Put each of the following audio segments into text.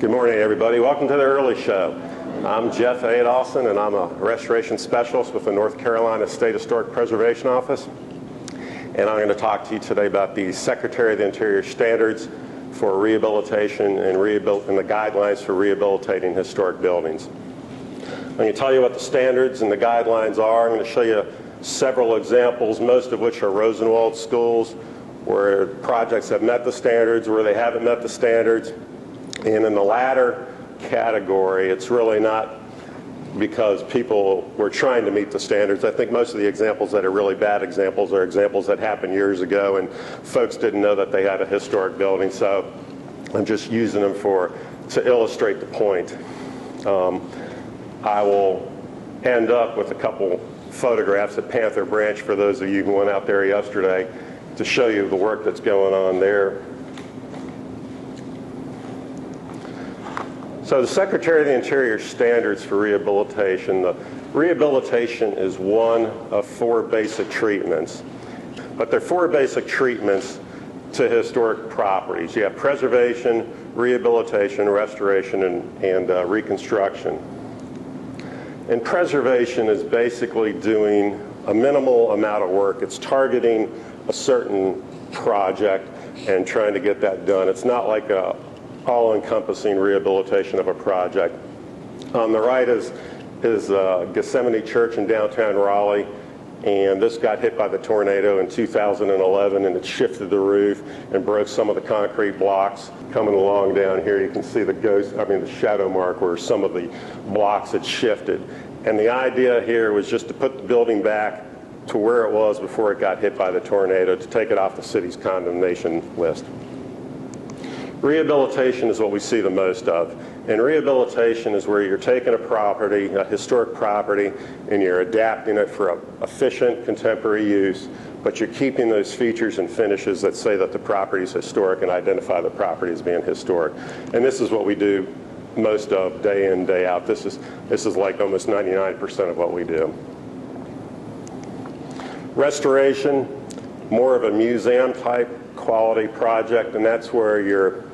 Good morning, everybody. Welcome to the early show. I'm Jeff Adolphsen, and I'm a restoration specialist with the North Carolina State Historic Preservation Office. And I'm going to talk to you today about the Secretary of the Interior's Standards for Rehabilitation and the Guidelines for Rehabilitating Historic Buildings. I'm going to tell you what the standards and the guidelines are. I'm going to show you several examples, most of which are Rosenwald Schools, where projects have met the standards, where they haven't met the standards. And in the latter category, it's really not because people were trying to meet the standards. I think most of the examples that are really bad examples are examples that happened years ago and folks didn't know that they had a historic building. So I'm just using them to illustrate the point. I will end up with a couple photographs at Panther Branch for those of you who went out there yesterday to show you the work that's going on there. So the Secretary of the Interior's Standards for Rehabilitation, the rehabilitation is one of four basic treatments, but there are four basic treatments to historic properties. You have preservation, rehabilitation, restoration, and reconstruction. And preservation is basically doing a minimal amount of work. It's targeting a certain project and trying to get that done. It's not like a all-encompassing rehabilitation of a project. On the right is Gethsemane Church in downtown Raleigh, and this got hit by the tornado in 2011, and it shifted the roof and broke some of the concrete blocks. Coming along down here, you can see the shadow mark where some of the blocks had shifted. And the idea here was just to put the building back to where it was before it got hit by the tornado, to take it off the city's condemnation list. Rehabilitation is what we see the most of, and rehabilitation is where you're taking a property, a historic property, and you're adapting it for efficient contemporary use, but you're keeping those features and finishes that say that the property is historic and identify the property as being historic. And this is what we do most of day in, day out. This is like almost 99% of what we do. Restoration, more of a museum type quality project, and that's where you're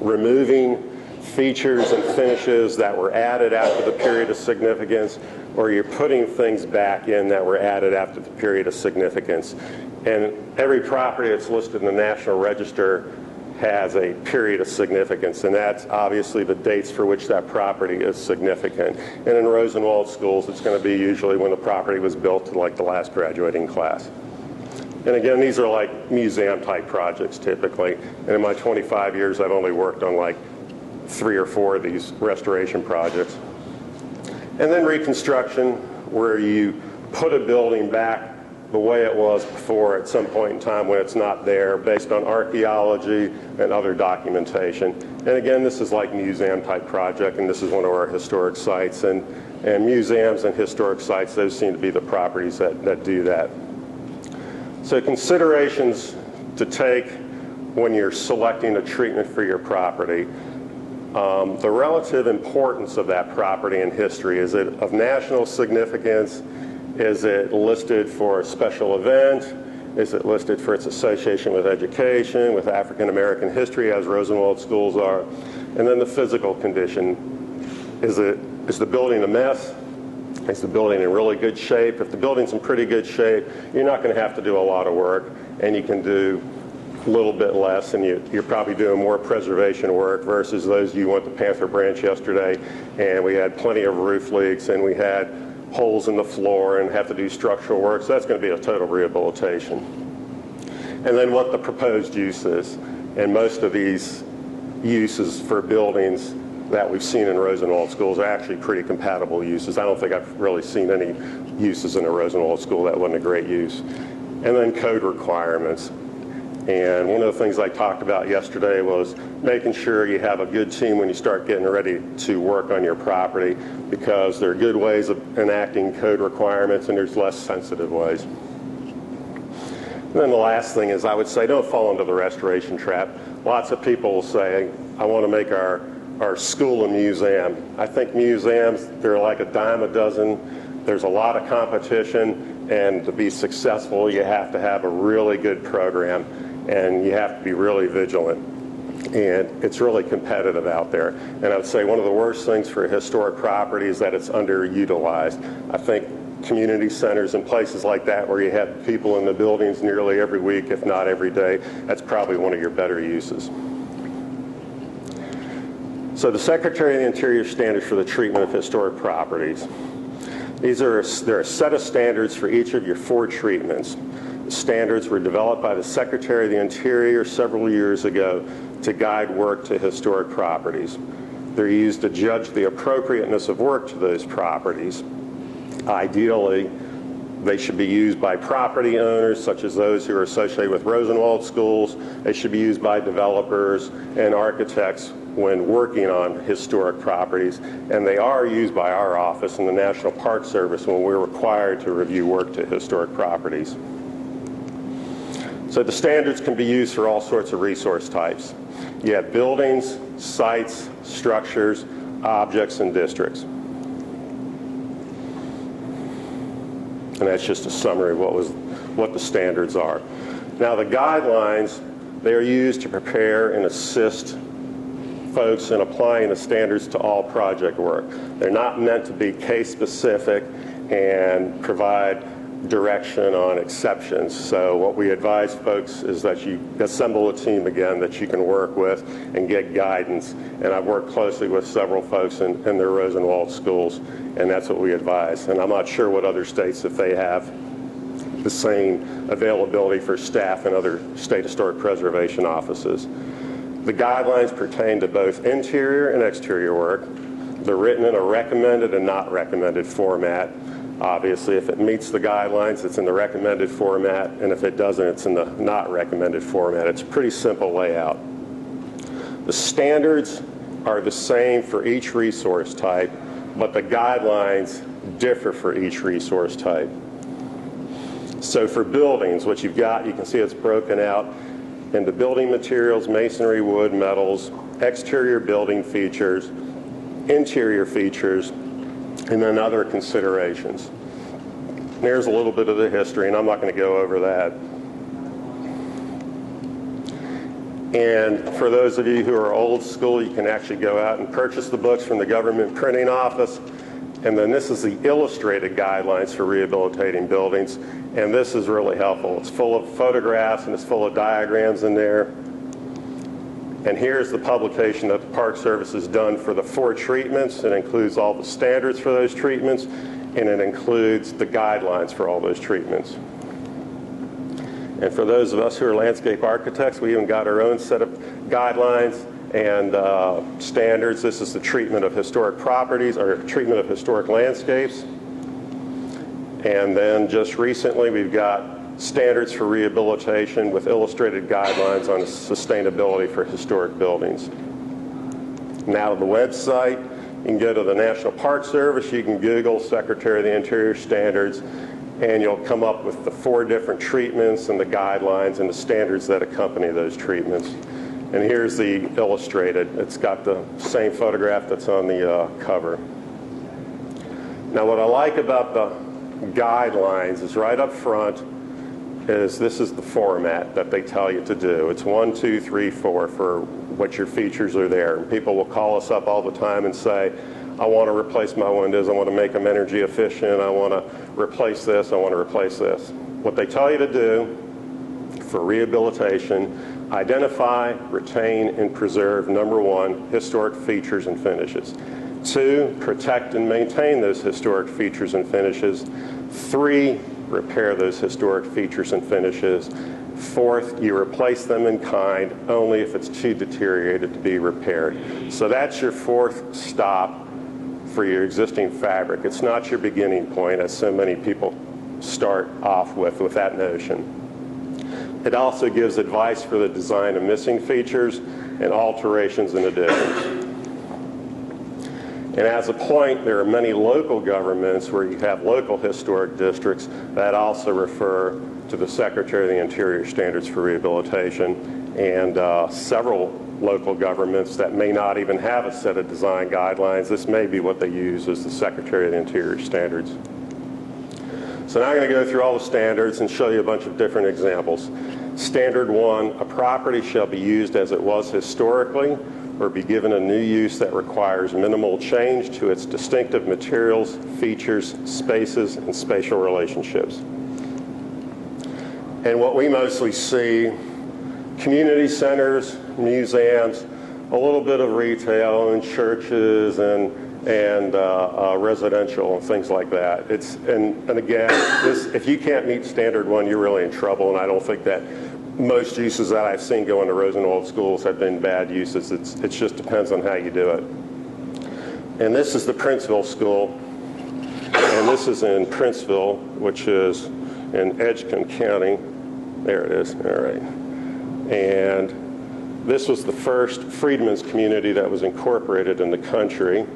removing features and finishes that were added after the period of significance, or you're putting things back in that were added after the period of significance. And every property that's listed in the National Register has a period of significance, and that's obviously the dates for which that property is significant. And in Rosenwald Schools, it's going to be usually when the property was built to like the last graduating class. And again, these are like museum-type projects typically. And in my 25 years, I've only worked on like 3 or 4 of these restoration projects. And then reconstruction, where you put a building back the way it was before at some point in time when it's not there, based on archaeology and other documentation. And again, this is like museum-type project, and this is one of our historic sites. And museums and historic sites, those seem to be the properties that do that. So considerations to take when you're selecting a treatment for your property. The relative importance of that property in history. Is it of national significance? Is it listed for a special event? Is it listed for its association with education, with African American history, as Rosenwald Schools are? And then the physical condition. Is the building a mess? Is the building in really good shape? If the building's in pretty good shape, you're not going to have to do a lot of work, and you can do a little bit less, and you're probably doing more preservation work versus those you went to Panther Branch yesterday, and we had plenty of roof leaks, and we had holes in the floor, and have to do structural work, so that's going to be a total rehabilitation. And then what the proposed use is, and most of these uses for buildings that we've seen in Rosenwald Schools are actually pretty compatible uses. I don't think I've really seen any uses in a Rosenwald School that wasn't a great use. And then code requirements. And one of the things I talked about yesterday was making sure you have a good team when you start getting ready to work on your property, because there are good ways of enacting code requirements and there's less sensitive ways. And then the last thing is, I would say don't fall into the restoration trap. Lots of people will say, I want to make our school and museum. I think museums, they're like a dime a dozen. There's a lot of competition, and to be successful, you have to have a really good program, and you have to be really vigilant. and it's really competitive out there. And I would say one of the worst things for a historic property is that it's underutilized. I think community centers and places like that where you have people in the buildings nearly every week, if not every day, that's probably one of your better uses. So the Secretary of the Interior's Standards for the Treatment of Historic Properties. They're a set of standards for each of your four treatments. The standards were developed by the Secretary of the Interior several years ago to guide work to historic properties. They're used to judge the appropriateness of work to those properties. Ideally, they should be used by property owners, such as those who are associated with Rosenwald Schools. They should be used by developers and architects when working on historic properties. And they are used by our office and the National Park Service when we're required to review work to historic properties. So the standards can be used for all sorts of resource types. You have buildings, sites, structures, objects, and districts. And that's just a summary of what the standards are. Now the guidelines, they're used to prepare and assist folks in applying the standards to all project work. They're not meant to be case specific and provide direction on exceptions. So what we advise folks is that you assemble a team again that you can work with and get guidance. And I've worked closely with several folks in their Rosenwald schools. And that's what we advise. And I'm not sure what other states, if they have the same availability for staff and other state historic preservation offices. The guidelines pertain to both interior and exterior work. They're written in a recommended and not recommended format. Obviously, if it meets the guidelines, it's in the recommended format. And if it doesn't, it's in the not recommended format. It's a pretty simple layout. The standards are the same for each resource type, but the guidelines differ for each resource type. So for buildings, what you've got, you can see it's broken out into building materials, masonry, wood, metals, exterior building features, interior features, and then other considerations. There's a little bit of the history, and I'm not going to go over that. And for those of you who are old school, you can actually go out and purchase the books from the government printing office. And then this is the illustrated guidelines for rehabilitating buildings. And this is really helpful. It's full of photographs and it's full of diagrams in there. And here's the publication that the Park Service has done for the four treatments. It includes all the standards for those treatments, and it includes the guidelines for all those treatments. And for those of us who are landscape architects, we even got our own set of guidelines and standards. This is the treatment of historic properties, or treatment of historic landscapes. And then just recently, we've got standards for rehabilitation with illustrated guidelines on sustainability for historic buildings. Now to the website, you can go to the National Park Service, you can Google Secretary of the Interior Standards, and you'll come up with the four different treatments and the guidelines and the standards that accompany those treatments. And here's the illustrated. It's got the same photograph that's on the cover. Now what I like about the guidelines is right up front is this is the format that they tell you to do. It's 1, 2, 3, 4 for what your features are there. And people will call us up all the time and say, I want to replace my windows, I want to make them energy efficient, I want to replace this, I want to replace this. What they tell you to do for rehabilitation, identify, retain, and preserve, number one, historic features and finishes. 2, protect and maintain those historic features and finishes. 3, repair those historic features and finishes. 4th, you replace them in kind only if it's too deteriorated to be repaired. So that's your 4th stop for your existing fabric. It's not your beginning point, as so many people start off with that notion. It also gives advice for the design of missing features and alterations and additions. And as a point, there are many local governments where you have local historic districts that also refer to the Secretary of the Interior Standards for Rehabilitation, and several local governments that may not even have a set of design guidelines. This may be what they use as the Secretary of the Interior Standards. So now I'm going to go through all the standards and show you a bunch of different examples. Standard 1, a property shall be used as it was historically or be given a new use that requires minimal change to its distinctive materials, features, spaces, and spatial relationships. And what we mostly see, community centers, museums, a little bit of retail and churches and residential and things like that. It's and again, this, if you can't meet standard 1, you're really in trouble. And I don't think that most uses that I've seen go into Rosenwald schools have been bad uses. It just depends on how you do it. And this is the Princeville School, and this is in Princeville, which is in Edgecombe County. There it is. All right, and this was the first freedmen's community that was incorporated in the country.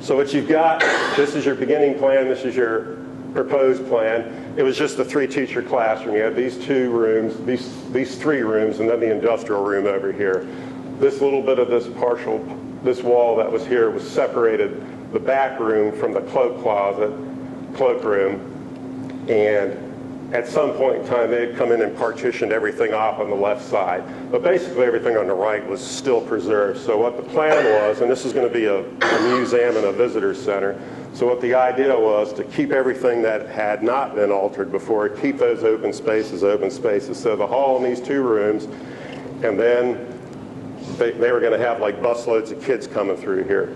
So what you've got, this is your beginning plan, this is your proposed plan. It was just a 3-teacher classroom. You had these 2 rooms, these 3 rooms, and then the industrial room over here. This little bit of this partial, this wall that was here was separated the back room from the cloak closet, cloak room. And at some point in time, they had come in and partitioned everything off on the left side. But basically everything on the right was still preserved. So what the plan was, and this is going to be a museum and a visitor center, so what the idea was to keep everything that had not been altered before, keep those open spaces, so the hall and these 2 rooms, and then they were going to have like busloads of kids coming through here.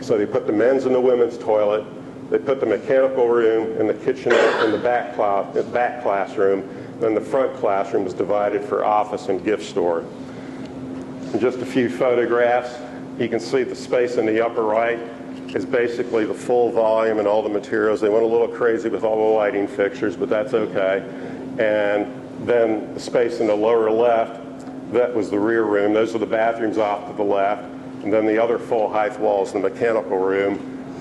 So they put the men's and the women's toilet, they put the mechanical room and the kitchenette in the back classroom, then the front classroom was divided for office and gift store. And just a few photographs, you can see the space in the upper right is basically the full volume and all the materials. They went a little crazy with all the lighting fixtures, but that's okay. And then the space in the lower left, that was the rear room. Those are the bathrooms off to the left. And then the other full height wall is the mechanical room.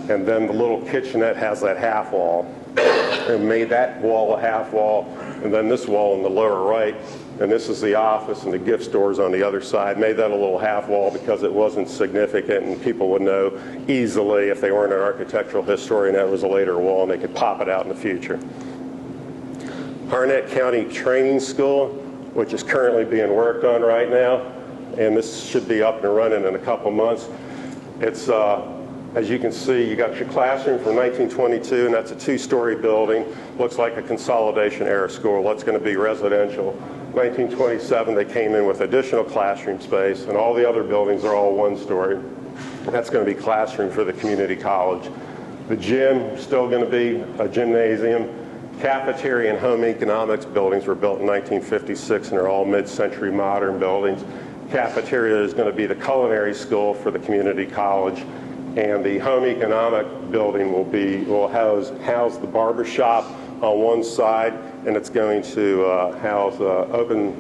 And then the little kitchenette has that half wall. They made that wall a half wall. And then this wall in the lower right, and this is the office and the gift stores on the other side, made that a little half wall because it wasn't significant and people would know easily if they weren't an architectural historian that was a later wall and they could pop it out in the future. Harnett County Training School, which is currently being worked on right now, and this should be up and running in a couple months. It's, as you can see, you got your classroom from 1922, and that's a 2-story building. Looks like a consolidation era school. That's going to be residential. 1927, they came in with additional classroom space, and all the other buildings are all 1-story. That's going to be classroom for the community college. The gym, still going to be a gymnasium. Cafeteria and home economics buildings were built in 1956 and are all mid-century modern buildings. Cafeteria is going to be the culinary school for the community college. And the home economic building will house the barber shop on one side, and it's going to house open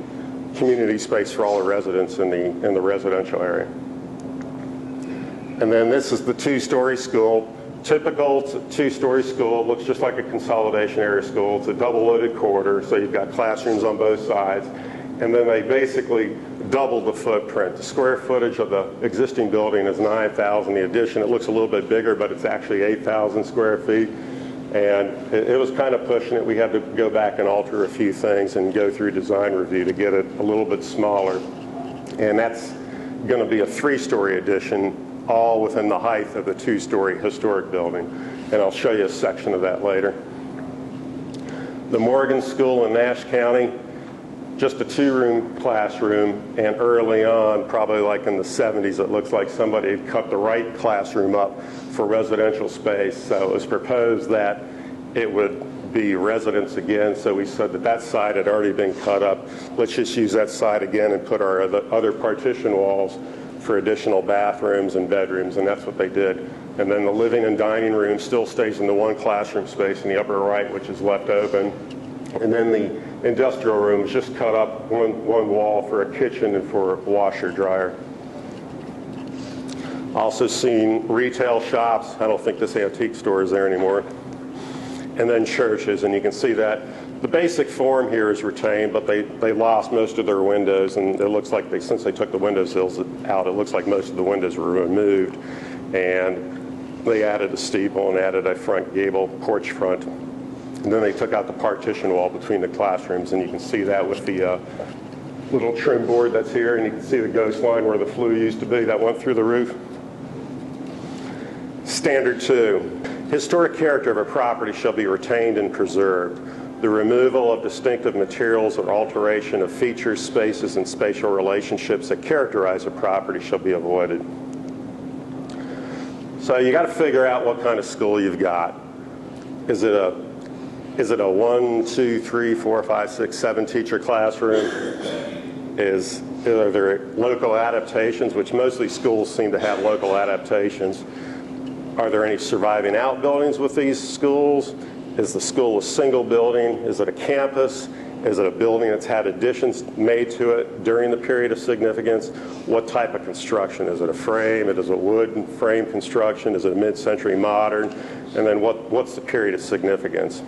community space for all the residents in the residential area. And then this is the 2-story school. Typical 2-story school, looks just like a consolidation area school. It's a double-loaded corridor, so you've got classrooms on both sides. And then they basically doubled the footprint. The square footage of the existing building is 9,000. The addition, it looks a little bit bigger, but it's actually 8,000 square feet. And it was kind of pushing it. We had to go back and alter a few things and go through design review to get it a little bit smaller. And that's going to be a 3-story addition, all within the height of the 2-story historic building. And I'll show you a section of that later. The Morgan School in Nash County, just a 2-room classroom, and early on, probably like in the 70s, it looks like somebody had cut the right classroom up for residential space. So it was proposed that it would be residence again. So we said that that side had already been cut up. Let's just use that side again and put our other partition walls for additional bathrooms and bedrooms, and that's what they did. And then the living and dining room still stays in the 1 classroom space in the upper right, which is left open. And then the industrial room is just cut up one wall for a kitchen and for a washer dryer. Also seen retail shops. I don't think this antique store is there anymore. And then churches, and you can see that the basic form here is retained, but they lost most of their windows, and it looks like since they took the windowsills out, it looks like most of the windows were removed, and they added a steeple and added a front gable, porch front. And then they took out the partition wall between the classrooms, and you can see that with the little trim board that's here, and you can see the ghost line where the flue used to be that went through the roof. Standard 2, historic character of a property shall be retained and preserved. The removal of distinctive materials or alteration of features, spaces, and spatial relationships that characterize a property shall be avoided. So you got to figure out what kind of school you've got. Is it a 1, 2, 3, 4, 5, 6, 7 teacher classroom? Are there local adaptations, which mostly schools seem to have local adaptations? Are there any surviving outbuildings with these schools? Is the school a single building? Is it a campus? Is it a building that's had additions made to it during the period of significance? What type of construction? Is it a frame? Is it a wood frame construction? Is it a mid-century modern? And then what's the period of significance?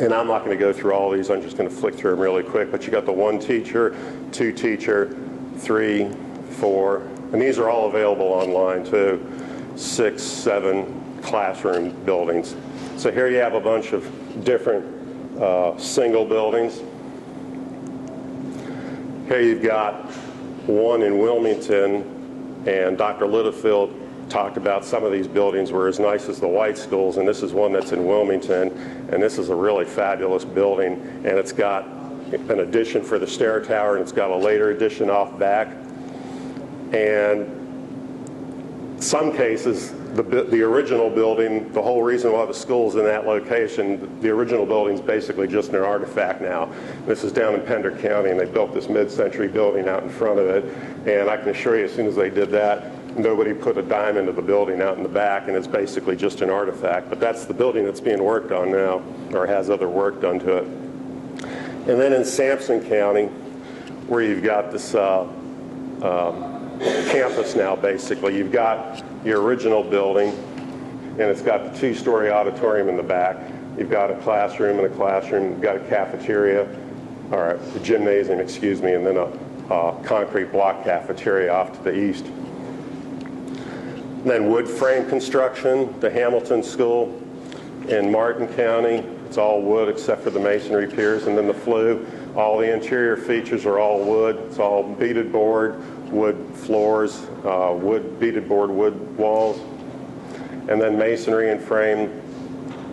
And I'm not going to go through all these. I'm just going to flick through them really quick. But you got the 1 teacher, 2 teacher, 3, 4. And these are all available online too. 6, 7 classroom buildings. So here you have a bunch of different single buildings. Here you've got one in Wilmington, and Dr. Littlefield talked about some of these buildings were as nice as the white schools, and this is one that's in Wilmington, and this is a really fabulous building, and it's got an addition for the stair tower, and it's got a later addition off back. And some cases, the original building, the whole reason why the school's in that location, the original building's basically just an artifact now. This is down in Pender County, and they built this mid-century building out in front of it. And I can assure you, as soon as they did that, nobody put a dime into the building out in the back, and it's basically just an artifact. But that's the building that's being worked on now, or has other work done to it. And then in Sampson County, where you've got this campus now, basically, you've got your original building, and it's got the 2-story auditorium in the back. You've got a classroom and a classroom. You've got a cafeteria, or a gymnasium, excuse me, and then a concrete block cafeteria off to the east. And then wood frame construction, the Hamilton School in Martin County. It's all wood except for the masonry piers, and then the flue. All the interior features are all wood. It's all beaded board, wood floors, wood beaded board, wood walls, and then masonry and frame.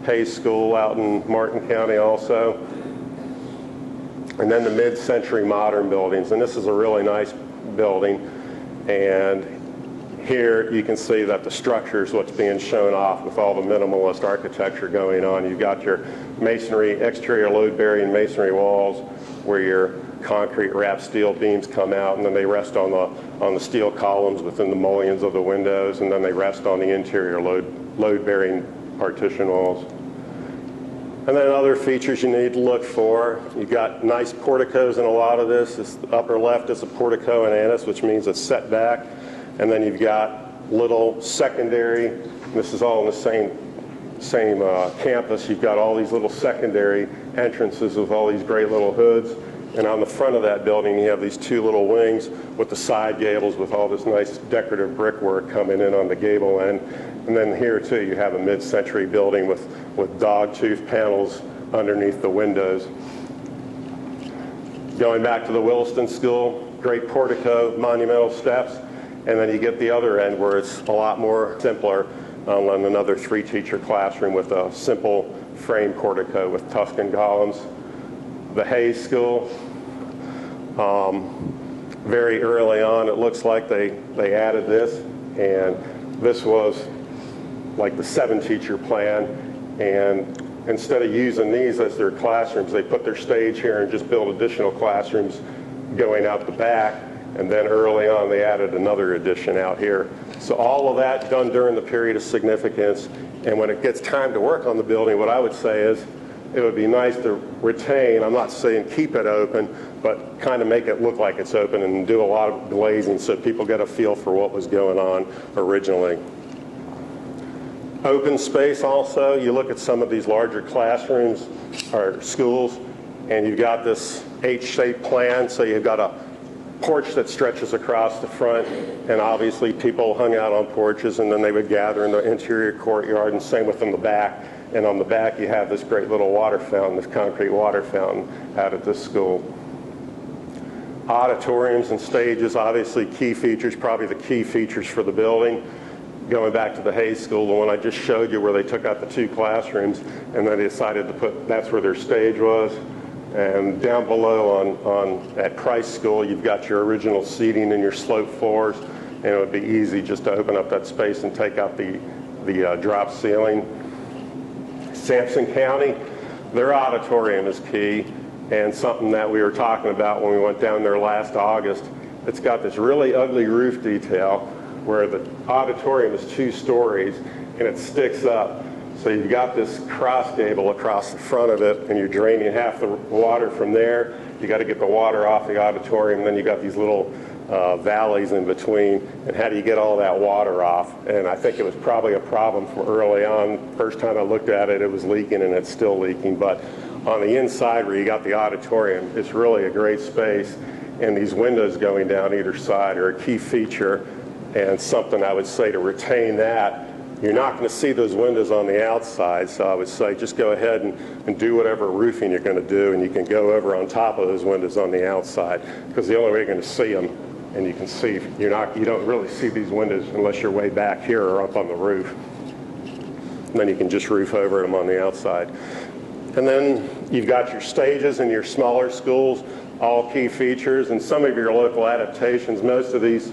Hayes School out in Martin County also. And then the mid-century modern buildings. And this is a really nice building. And here you can see that the structure is what's being shown off with all the minimalist architecture going on. You've got your masonry, exterior load-bearing masonry walls, where your concrete wrapped steel beams come out, and then they rest on the steel columns within the mullions of the windows, and then they rest on the interior load-bearing partition walls. And then other features you need to look for. You've got nice porticos in a lot of this. It's the upper left is a portico in anise, which means it's set back. And then you've got little secondary. This is all in the same campus. You've got all these little secondary entrances with all these great little hoods. And on the front of that building, you have these 2 little wings with the side gables with all this nice decorative brickwork coming in on the gable end. And then here, too, you have a mid-century building with dog-tooth panels underneath the windows. Going back to the Williston School, great portico, monumental steps. And then you get the other end where it's a lot more simpler, on another 3-teacher classroom with a simple frame portico with Tuscan columns. The Hayes School, very early on, it looks like they added this, and this was like the 7-teacher plan, and instead of using these as their classrooms, they put their stage here and just built additional classrooms going out the back, and then early on they added another addition out here. So all of that done during the period of significance, and when it gets time to work on the building, what I would say is, it would be nice to retain, I'm not saying keep it open, but kind of make it look like it's open and do a lot of glazing so people get a feel for what was going on originally. Open space also, you look at some of these larger classrooms or schools, and you've got this H-shaped plan, so you've got a porch that stretches across the front, and obviously people hung out on porches, and then they would gather in the interior courtyard, and same within the back. And on the back you have this great little water fountain, this concrete water fountain out at this school. Auditoriums and stages, obviously key features, probably the key features for the building. Going back to the Hayes School, the one I just showed you where they took out the two classrooms and then they decided to put, that's where their stage was. And down below at Price School, you've got your original seating and your slope floors, and it would be easy just to open up that space and take out the drop ceiling. Sampson County, their auditorium is key, and something that we were talking about when we went down there last August. It's got this really ugly roof detail where the auditorium is 2 stories and it sticks up. So you've got this cross gable across the front of it, and you're draining half the water from there. You got to get the water off the auditorium, then you got these little valleys in between, and how do you get all that water off? And I think it was probably a problem from early on. First time I looked at it, it was leaking, and it's still leaking. But on the inside where you got the auditorium, it's really a great space, and these windows going down either side are a key feature, and something I would say to retain that. You're not going to see those windows on the outside, so I would say just go ahead and do whatever roofing you're going to do, and you can go over on top of those windows on the outside, because the only way you're going to see them, and you can see, you don't really see these windows unless you're way back here or up on the roof. And then you can just roof over them on the outside. And then you've got your stages and your smaller schools, all key features, and some of your local adaptations. Most of these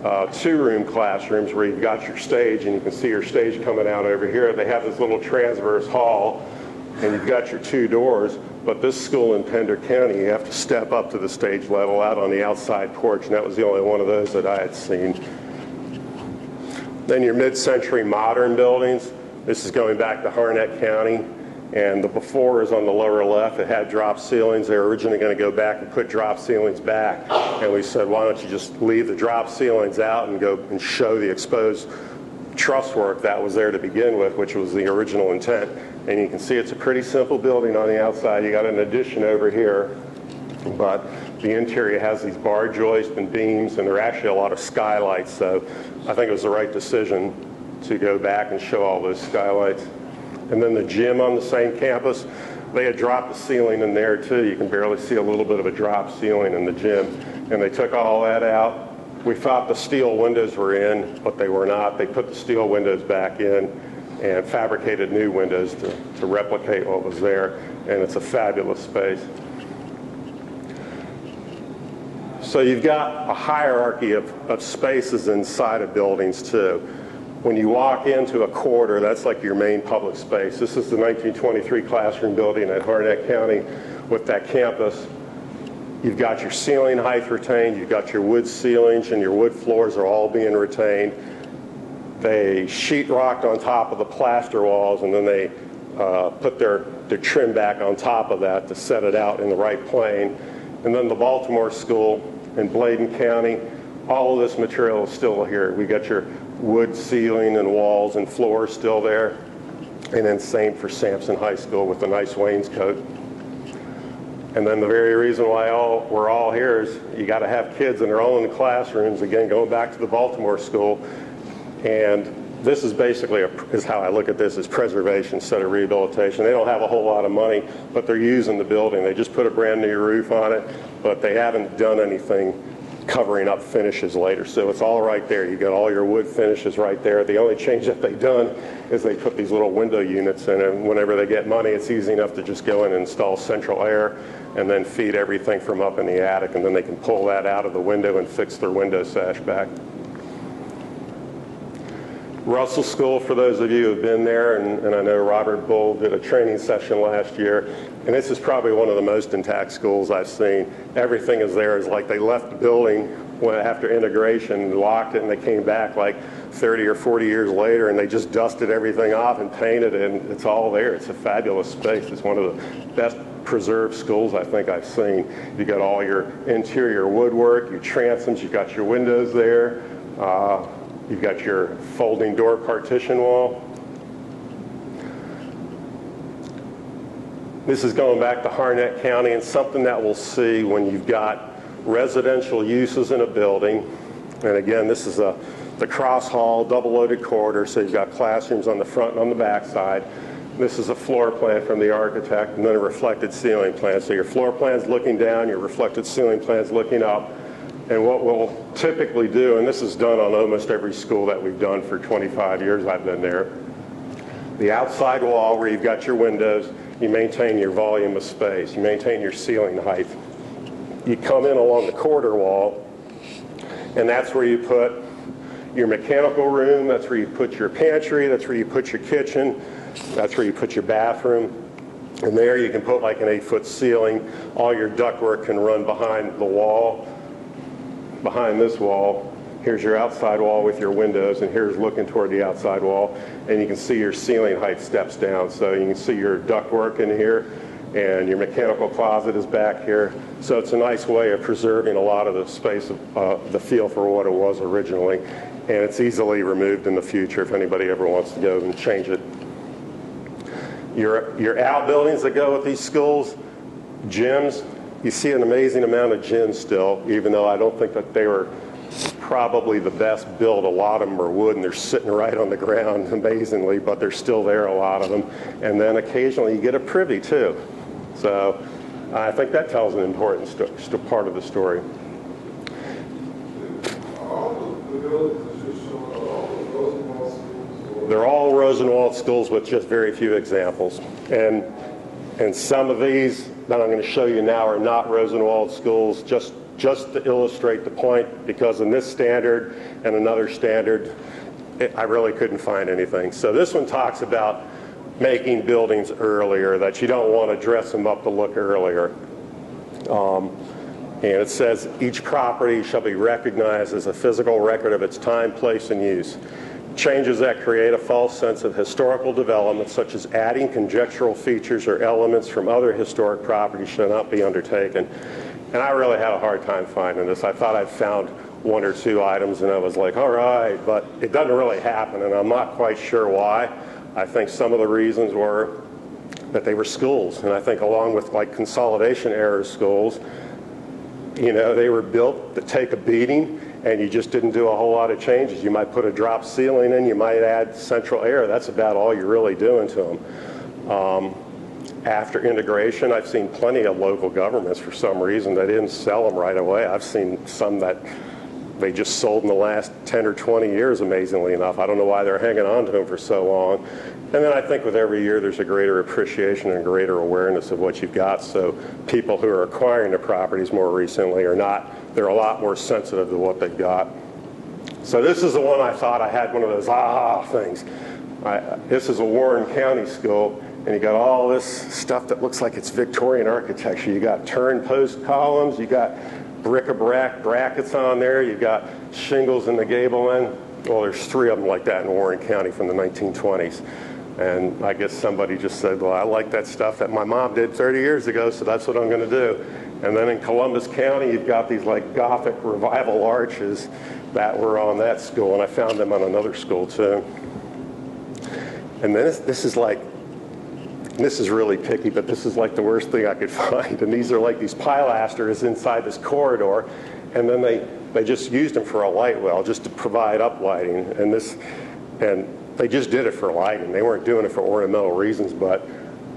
2-room classrooms where you've got your stage, and you can see your stage coming out over here. They have this little transverse hall, and you've got your 2 doors, but this school in Pender County, you have to step up to the stage level out on the outside porch, and that was the only one of those that I had seen. Then your mid-century modern buildings. This is going back to Harnett County, and the before is on the lower left. It had drop ceilings. They were originally going to go back and put drop ceilings back, and we said, why don't you just leave the drop ceilings out and go and show the exposed truss work that was there to begin with, which was the original intent. And you can see it's a pretty simple building on the outside. You got an addition over here, but the interior has these bar joists and beams, and there are actually a lot of skylights, so I think it was the right decision to go back and show all those skylights. And then the gym on the same campus, they had dropped the ceiling in there too. You can barely see a little bit of a drop ceiling in the gym. And they took all that out. We thought the steel windows were in, but they were not. They put the steel windows back in and fabricated new windows to replicate what was there. And it's a fabulous space. So you've got a hierarchy of spaces inside of buildings too. When you walk into a corridor, that's like your main public space. This is the 1923 classroom building at Harnett County with that campus. You've got your ceiling height retained, you've got your wood ceilings, and your wood floors are all being retained. They sheetrocked on top of the plaster walls, and then they put their trim back on top of that to set it out in the right plane. And then the Baltimore School in Bladen County, all of this material is still here. We got your wood ceiling and walls and floors still there. And then same for Sampson High School with a nice wainscot. And then the very reason why we're all here is you got to have kids in their own classrooms. Again, going back to the Baltimore School. And this is basically, is how I look at this, is preservation instead of rehabilitation. They don't have a whole lot of money, but they're using the building. They just put a brand new roof on it, but they haven't done anything covering up finishes later. So it's all right there. You got all your wood finishes right there. The only change that they've done is they put these little window units in, and whenever they get money, it's easy enough to just go in and install central air and then feed everything from up in the attic, and then they can pull that out of the window and fix their window sash back. Russell School, for those of you who have been there, and I know Robert Bull did a training session last year, and this is probably one of the most intact schools I've seen. Everything is there. It's like they left the building after integration, locked it, and they came back like 30 or 40 years later, and they just dusted everything off and painted it, and it's all there. It's a fabulous space. It's one of the best preserved schools I think I've seen. You got all your interior woodwork, your transoms, you've got your windows there, you've got your folding door partition wall. This is going back to Harnett County, and something that we'll see when you've got residential uses in a building. And again, this is the cross hall, double loaded corridor, so you've got classrooms on the front and on the back side. This is a floor plan from the architect and then a reflected ceiling plan. So your floor plan's looking down, your reflected ceiling plan's looking up. And what we'll typically do, and this is done on almost every school that we've done for 25 years I've been there, the outside wall where you've got your windows, you maintain your volume of space, you maintain your ceiling height. You come in along the corridor wall, and that's where you put your mechanical room, that's where you put your pantry, that's where you put your kitchen, that's where you put your bathroom. And there you can put like an 8-foot ceiling. All your ductwork can run behind the wall, behind this wall. Here's your outside wall with your windows, and here's looking toward the outside wall. And you can see your ceiling height steps down. So you can see your ductwork in here, and your mechanical closet is back here. So it's a nice way of preserving a lot of the space, the feel for what it was originally. And it's easily removed in the future if anybody ever wants to go and change it. Your outbuildings that go with these schools, gyms, you see an amazing amount of gyms still, even though I don't think that they were probably the best built. A lot of them are wood and they're sitting right on the ground, amazingly, but they're still there, a lot of them. And then occasionally you get a privy too. So I think that tells an important part of the story. They're all Rosenwald schools with just very few examples. And some of these that I'm going to show you now are not Rosenwald schools, just to illustrate the point, because in this standard and another standard, I really couldn't find anything. So this one talks about making buildings earlier, that you don't want to dress them up to look earlier. And it says, each property shall be recognized as a physical record of its time, place, and use. Changes that create a false sense of historical development, such as adding conjectural features or elements from other historic properties, shall not be undertaken. And I really had a hard time finding this. I thought I'd found one or two items, and I was like, all right, but it doesn't really happen, and I'm not quite sure why. I think some of the reasons were that they were schools, and I think along with like consolidation era schools, you know, they were built to take a beating, and you just didn't do a whole lot of changes. You might put a drop ceiling in, you might add central air. That's about all you're really doing to them. After integration, I've seen plenty of local governments, for some reason, they didn't sell them right away. I've seen some that they just sold in the last 10 or 20 years, amazingly enough. I don't know why they're hanging on to them for so long. And then I think with every year, there's a greater appreciation and greater awareness of what you've got. So people who are acquiring the properties more recently are not, they're a lot more sensitive to what they've got. So this is the one I thought I had one of those ah things. This is a Warren County school, and you got all this stuff that looks like it's Victorian architecture. You got turn post columns, you got bric-a-brac brackets on there, you got shingles in the gable end. Well, there's three of them like that in Warren County from the 1920s. And I guess somebody just said, well, I like that stuff that my mom did 30 years ago, so that's what I'm going to do. And then in Columbus County, you've got these like Gothic revival arches that were on that school, and I found them on another school too. And then this is like, this is really picky, but this is like the worst thing I could find. And these are like these pilasters inside this corridor, and then they just used them for a light well, just to provide up lighting. And this, and they just did it for lighting. They weren't doing it for ornamental reasons, but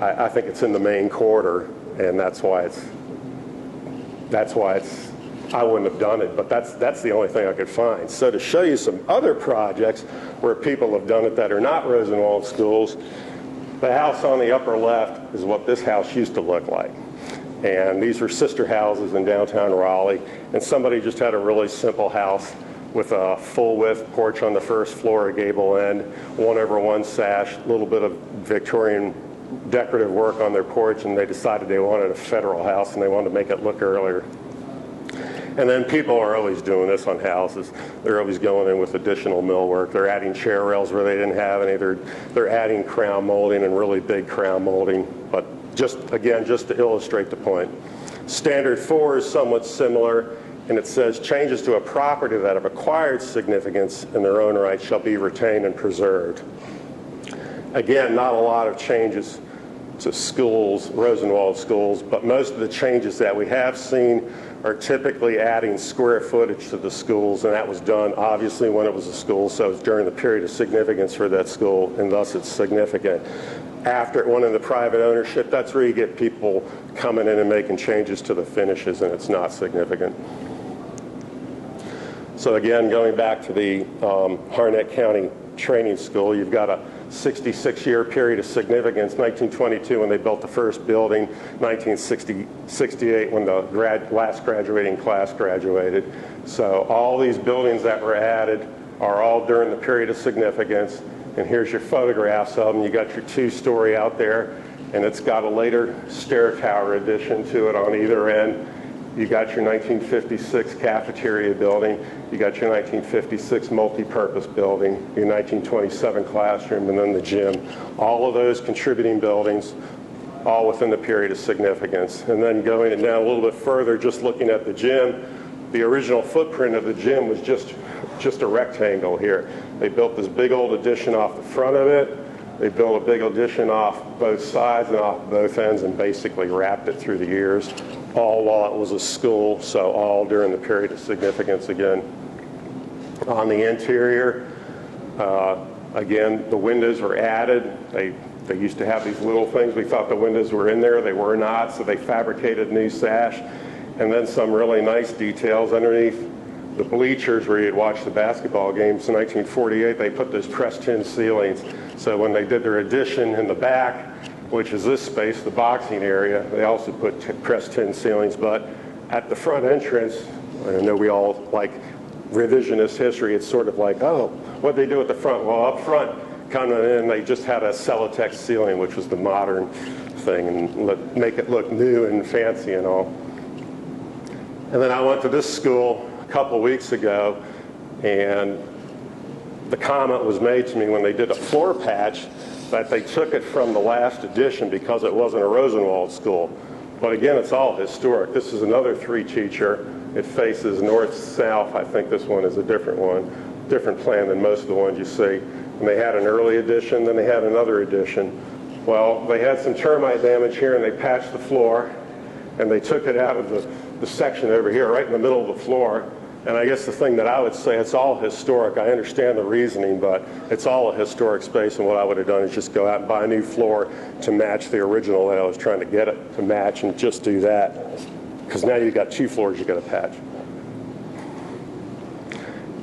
I think it's in the main corridor, and that's why it's I wouldn't have done it, but that's the only thing I could find. So to show you some other projects where people have done it that are not Rosenwald schools, the house on the upper left is what this house used to look like. And these were sister houses in downtown Raleigh. And somebody just had a really simple house with a full width porch on the first floor, a gable end, 1/1 sash, a little bit of Victorian decorative work on their porch, and they decided they wanted a federal house and they wanted to make it look earlier. And then people are always doing this on houses. They're always going in with additional millwork. They're adding chair rails where they didn't have any. They're adding crown molding, and really big crown molding. But just, again, just to illustrate the point. Standard 4 is somewhat similar, and it says changes to a property that have acquired significance in their own right shall be retained and preserved. Again, not a lot of changes groups of schools, Rosenwald Schools, but most of the changes that we have seen are typically adding square footage to the schools, and that was done obviously when it was a school, so it was during the period of significance for that school, and thus it's significant. After it went into private ownership, that's where you get people coming in and making changes to the finishes, and it's not significant. So again, going back to the Harnett County Training School, you've got a 66-year period of significance, 1922 when they built the first building, 1968 when the last graduating class graduated. So all these buildings that were added are all during the period of significance. And here's your photographs of them. You got your two-story out there, and it's got a later stair tower addition to it on either end. You got your 1956 cafeteria building, you got your 1956 multi-purpose building, your 1927 classroom, and then the gym. All of those contributing buildings, all within the period of significance. And then going it down a little bit further, just looking at the gym, the original footprint of the gym was just a rectangle here. They built this big old addition off the front of it, they built a big addition off both sides and off both ends, and basically wrapped it through the years. All while it was a school, so all during the period of significance again. On the interior, again, the windows were added. They used to have these little things. We thought the windows were in there. They were not, so they fabricated a new sash. And then some really nice details underneath the bleachers where you'd watch the basketball games. In 1948, they put those press-tin ceilings. So when they did their addition in the back, which is this space, the boxing area. They also put press-tin ceilings, but at the front entrance, I know we all like revisionist history, it's sort of like, oh, what'd they do at the front? Well, up front, coming in, they just had a Celotex ceiling, which was the modern thing, and make it look new and fancy and all. And then I went to this school a couple weeks ago, and the comment was made to me when they did a floor patch that they took it from the last edition because it wasn't a Rosenwald school. But again, it's all historic. This is another three-teacher. It faces north-south. I think this one is a different one, different plan than most of the ones you see. And they had an early edition, then they had another edition. Well, they had some termite damage here, and they patched the floor, and they took it out of the section over here, right in the middle of the floor. And I guess the thing that I would say, it's all historic. I understand the reasoning, but it's all a historic space, and what I would have done is just go out and buy a new floor to match the original that I was trying to get it to match, and just do that, because now you've got two floors you've got to patch.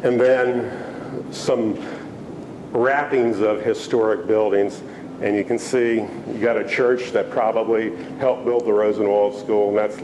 And then some wrappings of historic buildings. And you can see you got a church that probably helped build the Rosenwald School, and that's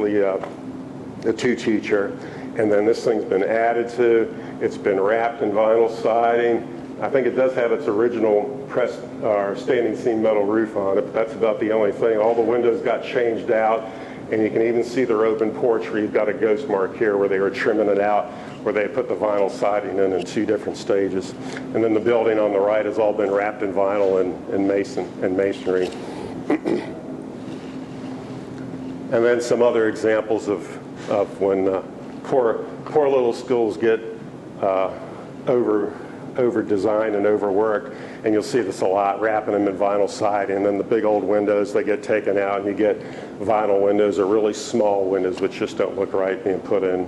the two-teacher. And then this thing's been added to, it's been wrapped in vinyl siding. I think it does have its original pressed or standing seam metal roof on it, but that's about the only thing. All the windows got changed out, and you can even see their open porch where you've got a ghost mark here where they were trimming it out, where they put the vinyl siding in two different stages. And then the building on the right has all been wrapped in vinyl and masonry. And then some other examples of when poor little schools get over-designed and overworked, and you'll see this a lot, wrapping them in vinyl siding, and then the big old windows, they get taken out, and you get vinyl windows or really small windows which just don't look right being put in.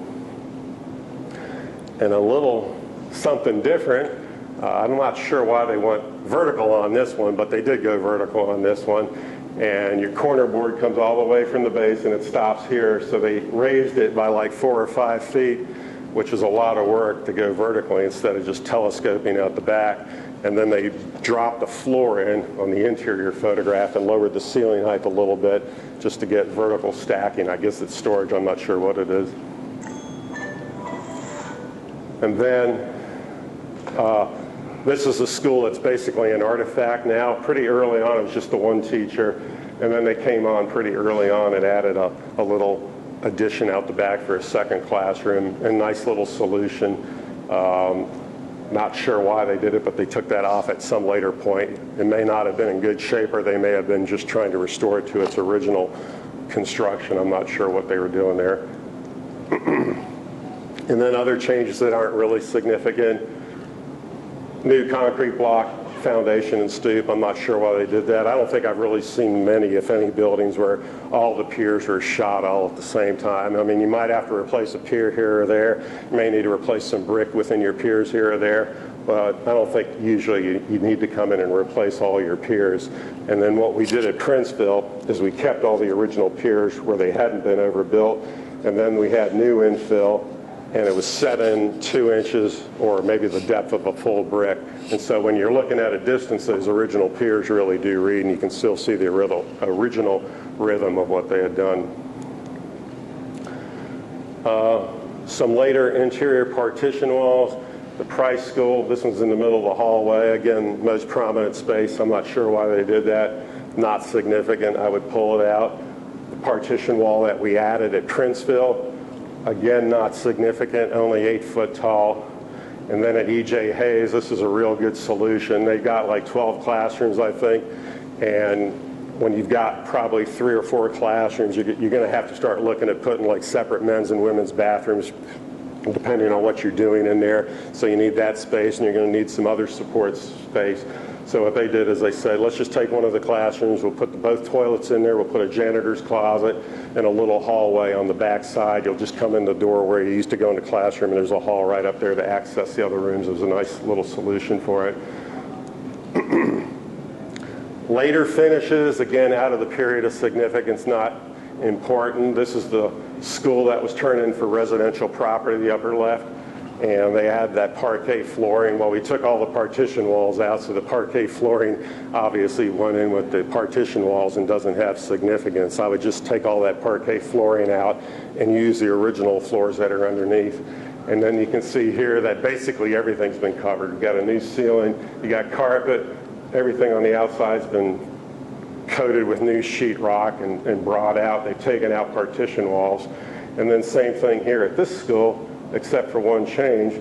And a little something different, I'm not sure why they went vertical on this one, but they did go vertical on this one. And your corner board comes all the way from the base and it stops here, so they raised it by like 4 or 5 feet, which is a lot of work to go vertically instead of just telescoping out the back. And then they dropped the floor in on the interior photograph and lowered the ceiling height a little bit just to get vertical stacking. I guess it's storage, I'm not sure what it is. And then this is a school that's basically an artifact now. Pretty early on, it was just the one teacher. And then they came on pretty early on and added a little addition out the back for a second classroom. A nice little solution. Not sure why they did it, but they took that off at some later point. It may not have been in good shape, or they may have been just trying to restore it to its original construction. I'm not sure what they were doing there. And then other changes that aren't really significant. New concrete block foundation and stoop. I'm not sure why they did that. I don't think I've really seen many, if any, buildings where all the piers are shot all at the same time. I mean, you might have to replace a pier here or there. You may need to replace some brick within your piers here or there. But I don't think usually you need to come in and replace all your piers. And then what we did at Princeville is we kept all the original piers where they hadn't been overbuilt. And then we had new infill, and it was set in 2 inches or maybe the depth of a full brick. And so when you're looking at a distance, those original piers really do read, and you can still see the original rhythm of what they had done. Some later interior partition walls. The Price School, this one's in the middle of the hallway. Again, most prominent space. I'm not sure why they did that. Not significant. I would pull it out. The partition wall that we added at Princeville, again, not significant, only 8 foot tall. And then at E.J. Hayes, this is a real good solution. They've got like 12 classrooms, I think. And when you've got probably 3 or 4 classrooms, you're going to have to start looking at putting like separate men's and women's bathrooms, depending on what you're doing in there. So you need that space, and you're going to need some other support space. So what they did is they said, let's just take one of the classrooms, we'll put both toilets in there, we'll put a janitor's closet and a little hallway on the back side. You'll just come in the door where you used to go in the classroom, and there's a hall right up there to access the other rooms. It was a nice little solution for it. Later finishes, again, out of the period of significance, not important. This is the school that was turned in for residential property, the upper left, and they had that parquet flooring. Well, we took all the partition walls out, so the parquet flooring obviously went in with the partition walls and doesn't have significance. I would just take all that parquet flooring out and use the original floors that are underneath. And then you can see here that basically everything's been covered. You've got a new ceiling, you got carpet, everything on the outside's been coated with new sheetrock and brought out. They've taken out partition walls. And then same thing here at this school, except for one change.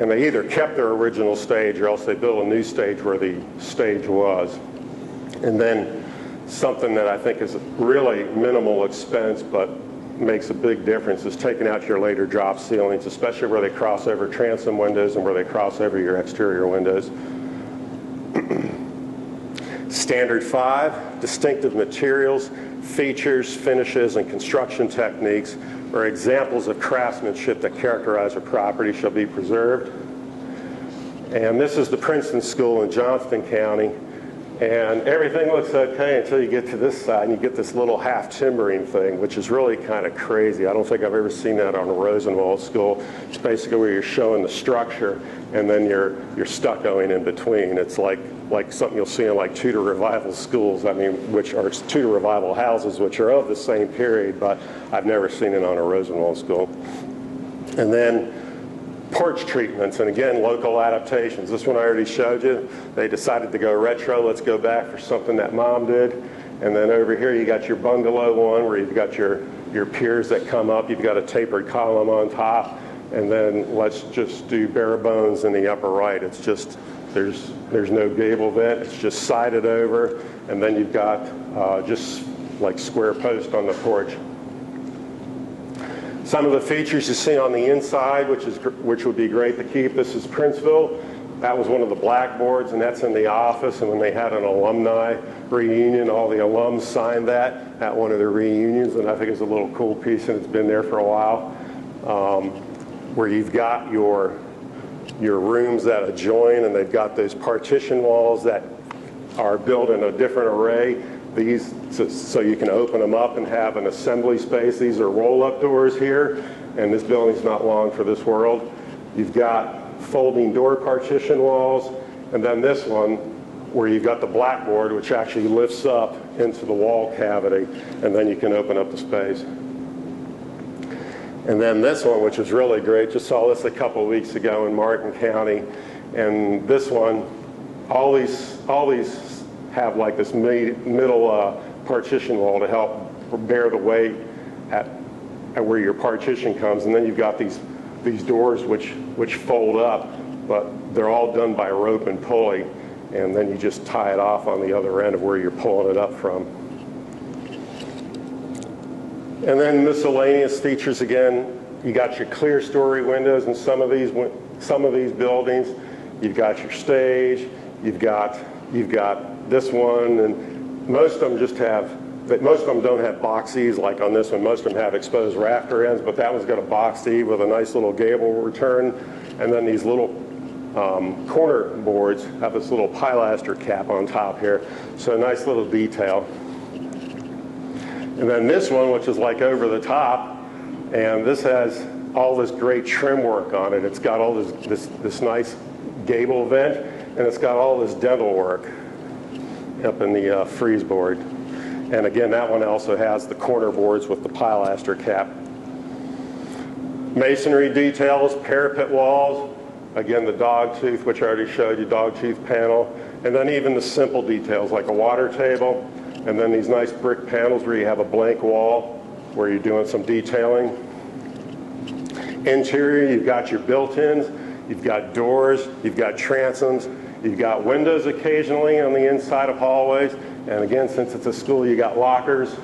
And they either kept their original stage or else they built a new stage where the stage was. And then something that I think is really minimal expense but makes a big difference is taking out your later drop ceilings, especially where they cross over transom windows and where they cross over your exterior windows. Standard 5, distinctive materials, features, finishes, and construction techniques or examples of craftsmanship that characterize a property shall be preserved. And this is the Princeton School in Johnston County. And everything looks okay until you get to this side and you get this little half timbering thing, which is really kind of crazy. I don't think I've ever seen that on a Rosenwald school. It's basically where you're showing the structure and then you're stuccoing in between. It's like something you'll see in like Tudor Revival schools, I mean, which are Tudor Revival houses, which are of the same period, but I've never seen it on a Rosenwald school. And then porch treatments, and again, local adaptations. This one I already showed you. They decided to go retro. Let's go back for something that Mom did. And then over here, you got your bungalow one where you've got your piers that come up. You've got a tapered column on top. And then let's just do bare bones in the upper right. It's just, there's no gable vent. It's just sided over. And then you've got just like square post on the porch. Some of the features you see on the inside, which would be great to keep. This is Princeville. That was one of the blackboards, and that's in the office. And when they had an alumni reunion, all the alums signed that at one of their reunions. And I think it's a little cool piece, and it's been there for a while, where you've got your rooms that adjoin, and they've got those partition walls that are built in a different array. These, so you can open them up and have an assembly space. These are roll-up doors here, and this building's not long for this world. You've got folding door partition walls, and then this one where you've got the blackboard, which actually lifts up into the wall cavity, and then you can open up the space. And then this one, which is really great, just saw this a couple of weeks ago in Martin County, and this one, all these have like this middle partition wall to help bear the weight at where your partition comes. And then you've got these doors which fold up, but they're all done by rope and pulley. And then you just tie it off on the other end of where you're pulling it up from. And then miscellaneous features again, you got your clear story windows in some of these buildings. You've got your stage. You've got this one, and most of them just have, but most of them don't have boxies like on this one. Most of them have exposed rafter ends, but that one's got a boxy with a nice little gable return, and then these little corner boards have this little pilaster cap on top here, so a nice little detail. And then this one, which is like over the top, and this has all this great trim work on it. It's got all this nice gable vent, and it's got all this dental work up in the freeze board. And again, that one also has the corner boards with the pilaster cap. Masonry details, parapet walls, again the dog tooth, which I already showed you, dog tooth panel, and then even the simple details like a water table, and then these nice brick panels where you have a blank wall where you're doing some detailing. Interior, you've got your built-ins, you've got doors, you've got transoms, you've got windows occasionally on the inside of hallways, and again, since it's a school, you got lockers.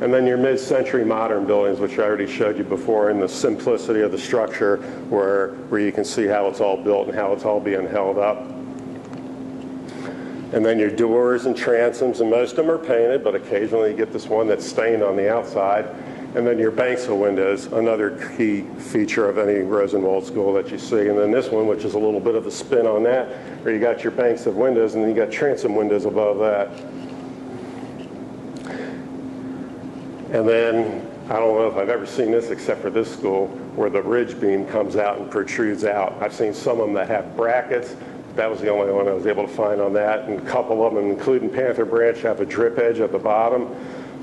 And then your mid-century modern buildings, which I already showed you before, and the simplicity of the structure where you can see how it's all built and how it's all being held up. And then your doors and transoms, and most of them are painted, but occasionally you get this one that's stained on the outside. And then your banks of windows, another key feature of any Rosenwald school that you see. And then this one, which is a little bit of a spin on that, where you got your banks of windows and then you got transom windows above that. And then, I don't know if I've ever seen this except for this school, where the ridge beam comes out and protrudes out. I've seen some of them that have brackets. That was the only one I was able to find on that. And a couple of them, including Panther Branch, have a drip edge at the bottom.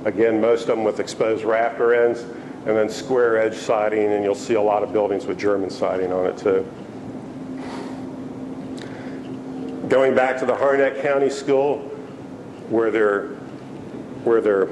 Again, most of them with exposed rafter ends, and then square edge siding, and you'll see a lot of buildings with German siding on it too. Going back to the Harnett County School, where they're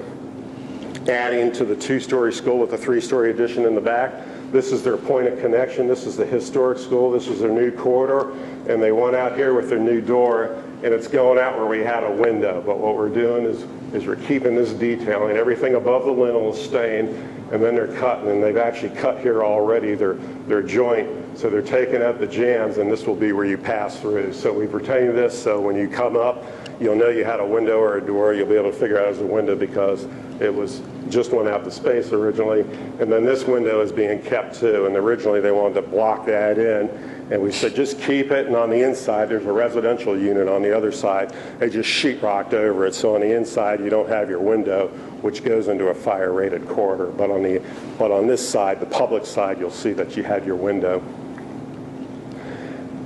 adding to the two-story school with a three-story addition in the back, this is their point of connection. This is the historic school. This is their new corridor, and they went out here with their new door, and it's going out where we had a window. But what we're doing is we're keeping this detailing. Everything above the lintel is stained, and then they're cutting, and they've actually cut here already their joint. So they're taking out the jambs, and this will be where you pass through. So we've retained this, so when you come up, you'll know you had a window or a door. You'll be able to figure out it was a window because it was just went out the space originally. And then this window is being kept too, and originally they wanted to block that in. And we said, just keep it, and on the inside, there's a residential unit on the other side. They just sheetrocked over it, so on the inside, you don't have your window, which goes into a fire-rated corridor. But on this side, the public side, you'll see that you had your window.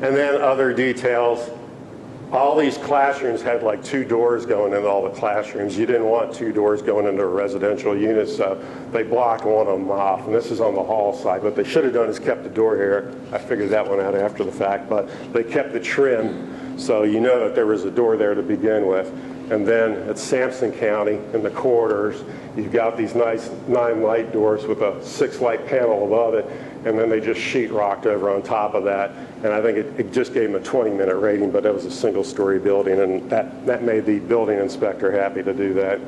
And then other details. All these classrooms had like two doors going into all the classrooms. You didn't want two doors going into a residential unit, so they blocked one of them off. And this is on the hall side. What they should have done is kept the door here. I figured that one out after the fact, but they kept the trim, so you know that there was a door there to begin with. And then at Sampson County, in the corridors, you've got these nice 9-light doors with a 6-light panel above it, and then they just sheetrocked over on top of that. And I think it just gave them a 20-minute rating, but that was a single-story building, and that made the building inspector happy to do that.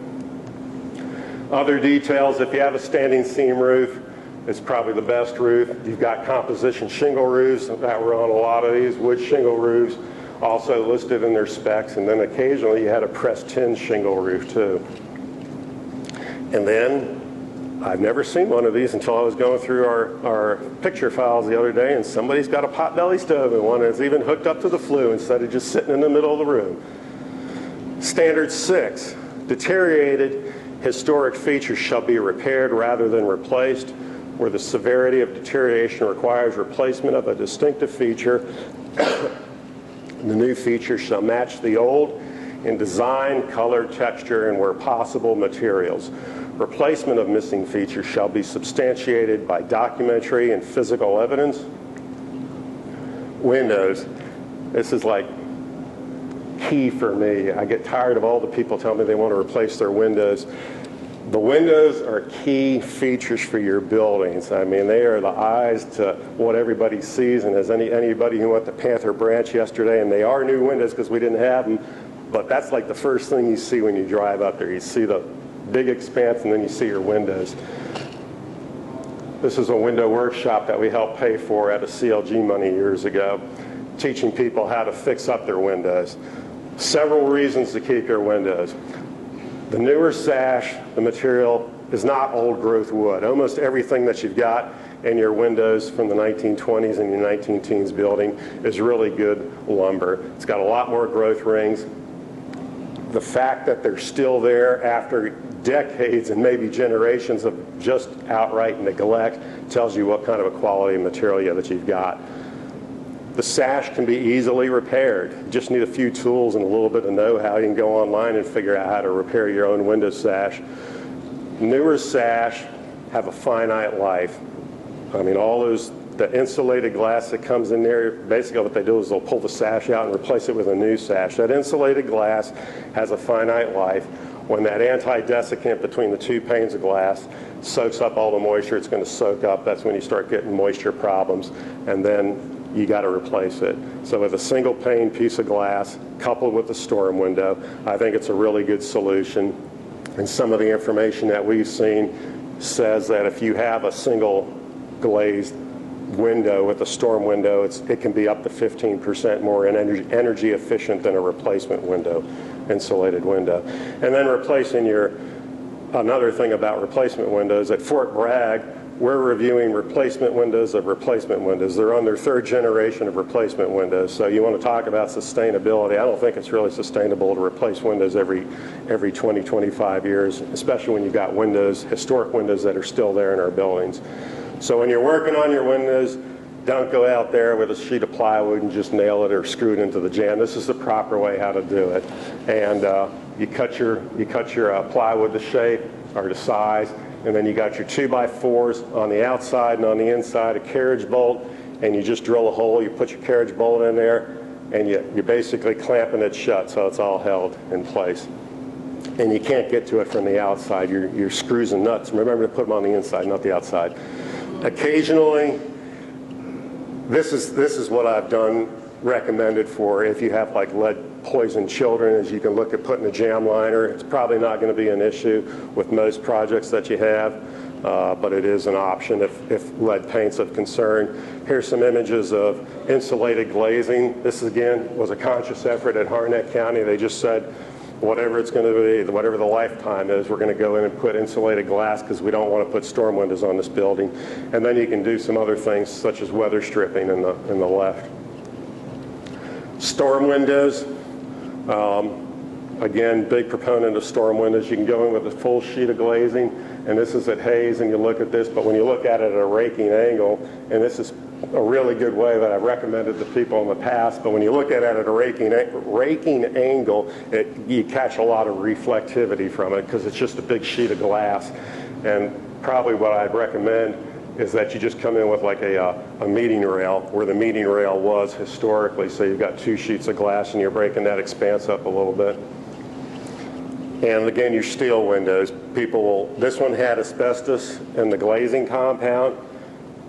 Other details, if you have a standing seam roof, it's probably the best roof. You've got composition shingle roofs that were on a lot of these, wood shingle roofs, also listed in their specs, and then occasionally you had a pressed tin shingle roof too. And then, I've never seen one of these until I was going through our picture files the other day, and somebody's got a potbelly stove in one, and it's even hooked up to the flue instead of just sitting in the middle of the room. Standard 6, deteriorated historic features shall be repaired rather than replaced, where the severity of deterioration requires replacement of a distinctive feature. The new feature shall match the old in design, color, texture, and where possible, materials. Replacement of missing features shall be substantiated by documentary and physical evidence. Windows. This is like key for me. I get tired of all the people telling me they want to replace their windows. The windows are key features for your buildings. I mean, they are the eyes to what everybody sees, and as anybody who went to Panther Branch yesterday, and they are new windows because we didn't have them, but that's like the first thing you see when you drive up there. You see the big expanse, and then you see your windows. This is a window workshop that we helped pay for out of CLG money years ago. teaching people how to fix up their windows. Several reasons to keep your windows. The newer sash, the material, is not old growth wood. Almost everything that you've got in your windows from the 1920s and your 19-teens building is really good lumber. It's got a lot more growth rings. The fact that they're still there after decades and maybe generations of just outright neglect tells you what kind of a quality material that you've got. The sash can be easily repaired. You just need a few tools and a little bit of know-how. You can go online and figure out how to repair your own window sash. Newer sash have a finite life. I mean, all those, the insulated glass that comes in there, basically what they do is they'll pull the sash out and replace it with a new sash. That insulated glass has a finite life. When that anti-desiccant between the two panes of glass soaks up all the moisture it's going to soak up, that's when you start getting moisture problems, and then you got to replace it. So with a single pane piece of glass coupled with a storm window, I think it's a really good solution. And some of the information that we've seen says that if you have a single glazed window with a storm window, it can be up to 15% more energy efficient than a replacement window, insulated window. And then replacing another thing about replacement windows, at Fort Bragg, we're reviewing replacement windows of replacement windows. They're on their third generation of replacement windows. So you want to talk about sustainability. I don't think it's really sustainable to replace windows every 20, 25 years, especially when you've got windows, historic windows that are still there in our buildings. So when you're working on your windows, don't go out there with a sheet of plywood and just nail it or screw it into the jam. This is the proper way how to do it. And you cut your plywood to shape or to size, and then you got your 2x4s on the outside and on the inside, a carriage bolt, and you just drill a hole, you put your carriage bolt in there, and you're basically clamping it shut so it's all held in place. And you can't get to it from the outside. Your screws and nuts, remember to put them on the inside, not the outside. Occasionally, this is what I've done, recommended for if you have like lead poisoned children, is you can look at putting a jam liner. It's probably not going to be an issue with most projects that you have, but it is an option if lead paint's of concern. Here's some images of insulated glazing. This again was a conscious effort at Harnett County. They just said whatever it's going to be, whatever the lifetime is, we're going to go in and put insulated glass because we don't want to put storm windows on this building. And then you can do some other things such as weather stripping in the left. Storm windows, again, big proponent of storm windows. You can go in with a full sheet of glazing, and this is at Hayes, and you look at this, but when you look at it at a raking angle, and this is a really good way that I've recommended to people in the past, but when you look at it at a raking angle, you catch a lot of reflectivity from it because it's just a big sheet of glass. And probably what I'd recommend is that you just come in with like a meeting rail where the meeting rail was historically. So you've got two sheets of glass and you're breaking that expanse up a little bit. And again, your steel windows. This one had asbestos in the glazing compound.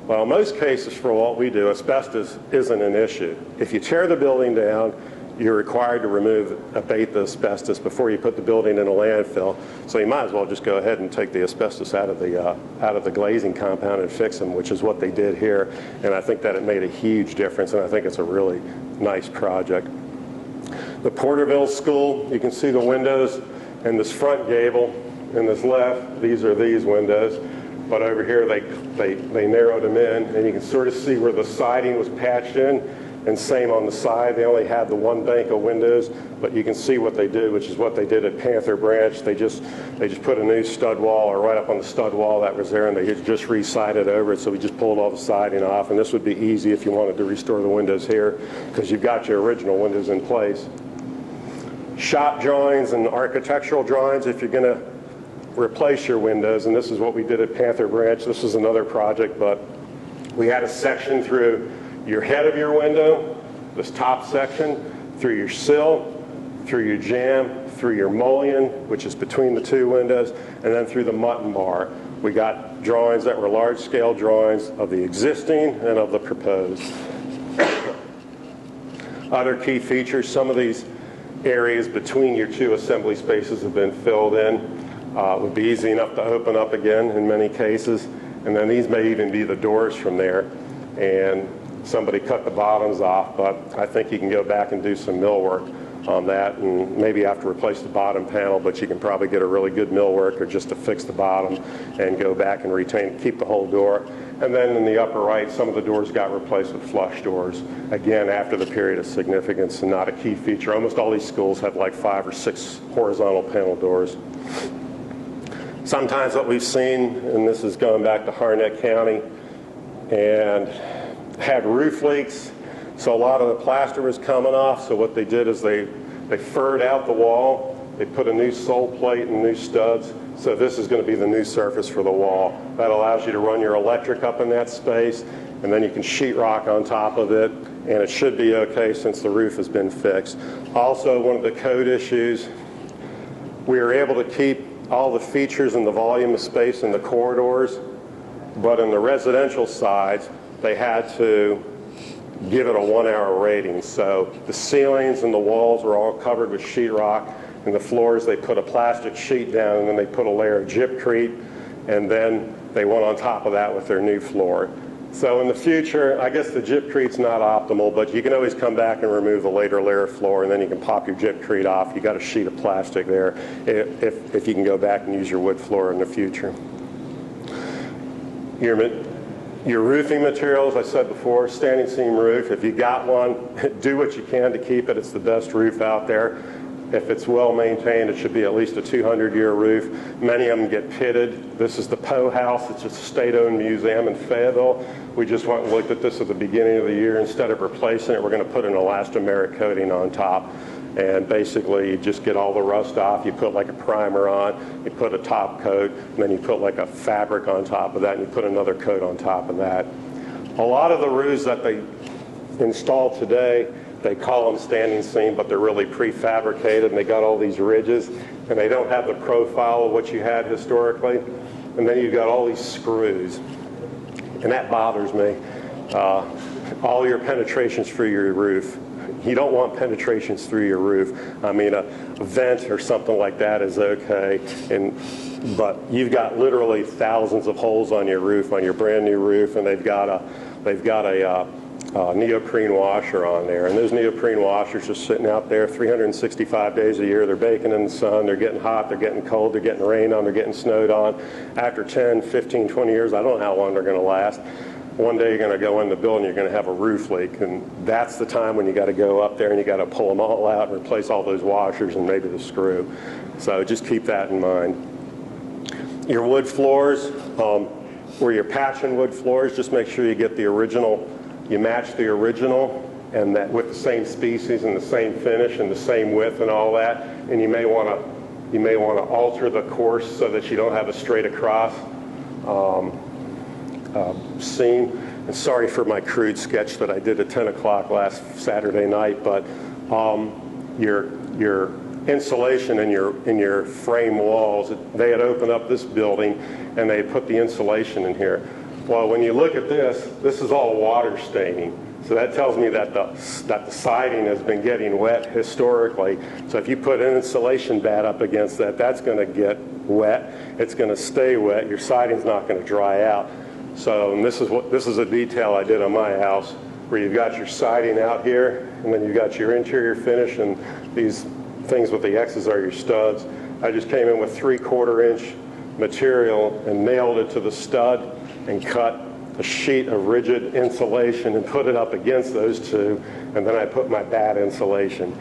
Well, in most cases for what we do, asbestos isn't an issue. If you tear the building down, you're required to abate the asbestos before you put the building in a landfill. So you might as well just go ahead and take the asbestos out of the glazing compound and fix them, which is what they did here. And I think that it made a huge difference, and I think it's a really nice project. The Porterville School, you can see the windows in this front gable, in this left, these are these windows. But over here they narrowed them in, and you can sort of see where the siding was patched in. And same on the side, they only had the one bank of windows, but you can see what they did, which is what they did at Panther Branch. They just put a new stud wall, or right up on the stud wall that was there, and they just re-sided over it, so we just pulled all the siding off. And this would be easy if you wanted to restore the windows here, because you've got your original windows in place. Shop drawings and architectural drawings, if you're gonna replace your windows, and this is what we did at Panther Branch. This is another project, but we had a section through your head of your window, this top section, through your sill, through your jamb, through your mullion, which is between the two windows, and then through the mutton bar. We got drawings that were large-scale drawings of the existing and of the proposed. Other key features, some of these areas between your two assembly spaces have been filled in. It would be easy enough to open up again in many cases. And then these may even be the doors from there. And somebody cut the bottoms off, but I think you can go back and do some millwork on that, and maybe have to replace the bottom panel, but you can probably get a really good millwork or just to fix the bottom and go back and retain, keep the whole door. And then in the upper right, some of the doors got replaced with flush doors, again after the period of significance and not a key feature. Almost all these schools have like 5 or 6 horizontal panel doors. Sometimes what we've seen, and this is going back to Harnett County, and had roof leaks. So a lot of the plaster was coming off, so what they did is they furred out the wall, they put a new sole plate and new studs, so this is going to be the new surface for the wall. That allows you to run your electric up in that space, and then you can sheetrock on top of it, and it should be okay since the roof has been fixed. Also, one of the code issues, we were able to keep all the features and the volume of space in the corridors, but in the residential sides, they had to give it a 1-hour rating. So the ceilings and the walls were all covered with sheetrock, and the floors they put a plastic sheet down, and then they put a layer of gypcrete, and then they went on top of that with their new floor. So in the future, I guess the gypcrete's not optimal, but you can always come back and remove the later layer of floor, and then you can pop your gypcrete off. You got a sheet of plastic there if you can go back and use your wood floor in the future. Your roofing materials, I said before, standing seam roof. If you got one, do what you can to keep it. It's the best roof out there. If it's well maintained, it should be at least a 200-year roof. Many of them get pitted. This is the Poe House. It's a state-owned museum in Fayetteville. We just went and looked at this at the beginning of the year. Instead of replacing it, we're going to put an elastomeric coating on top. And basically, you just get all the rust off. You put like a primer on, you put a top coat, and then you put like a fabric on top of that, and you put another coat on top of that. A lot of the roofs that they install today, they call them standing seam, but they're really prefabricated, and they got all these ridges, and they don't have the profile of what you had historically. And then you've got all these screws, and that bothers me. All your penetrations for your roof. You don't want penetrations through your roof. I mean, a vent or something like that is okay, but you've got literally thousands of holes on your roof, on your brand new roof, and they've got a neoprene washer on there. And those neoprene washers are sitting out there 365 days a year. They're baking in the sun. They're getting hot. They're getting cold. They're getting rained on. They're getting snowed on. After 10, 15, 20 years, I don't know how long they're going to last. One day you're going to go in the building, you're going to have a roof leak, and that's the time when you got to go up there and you got to pull them all out and replace all those washers and maybe the screw. So just keep that in mind. Your wood floors, where you're patching wood floors, just make sure you get the original, you match the original, and that with the same species and the same finish and the same width and all that. And you may want to alter the course so that you don't have a straight across seam. And sorry for my crude sketch that I did at 10 o'clock last Saturday night, but your insulation in your frame walls, they had opened up this building and they had put the insulation in here. Well, when you look at this, this is all water staining. So that tells me that the siding has been getting wet historically. So if you put an insulation bat up against that, that's going to get wet. It's going to stay wet. Your siding's not going to dry out. So, and this is a detail I did on my house, where you've got your siding out here, and then you've got your interior finish, and these things with the X's are your studs. I just came in with 3/4-inch material and nailed it to the stud and cut a sheet of rigid insulation and put it up against those two, and then I put my bat insulation.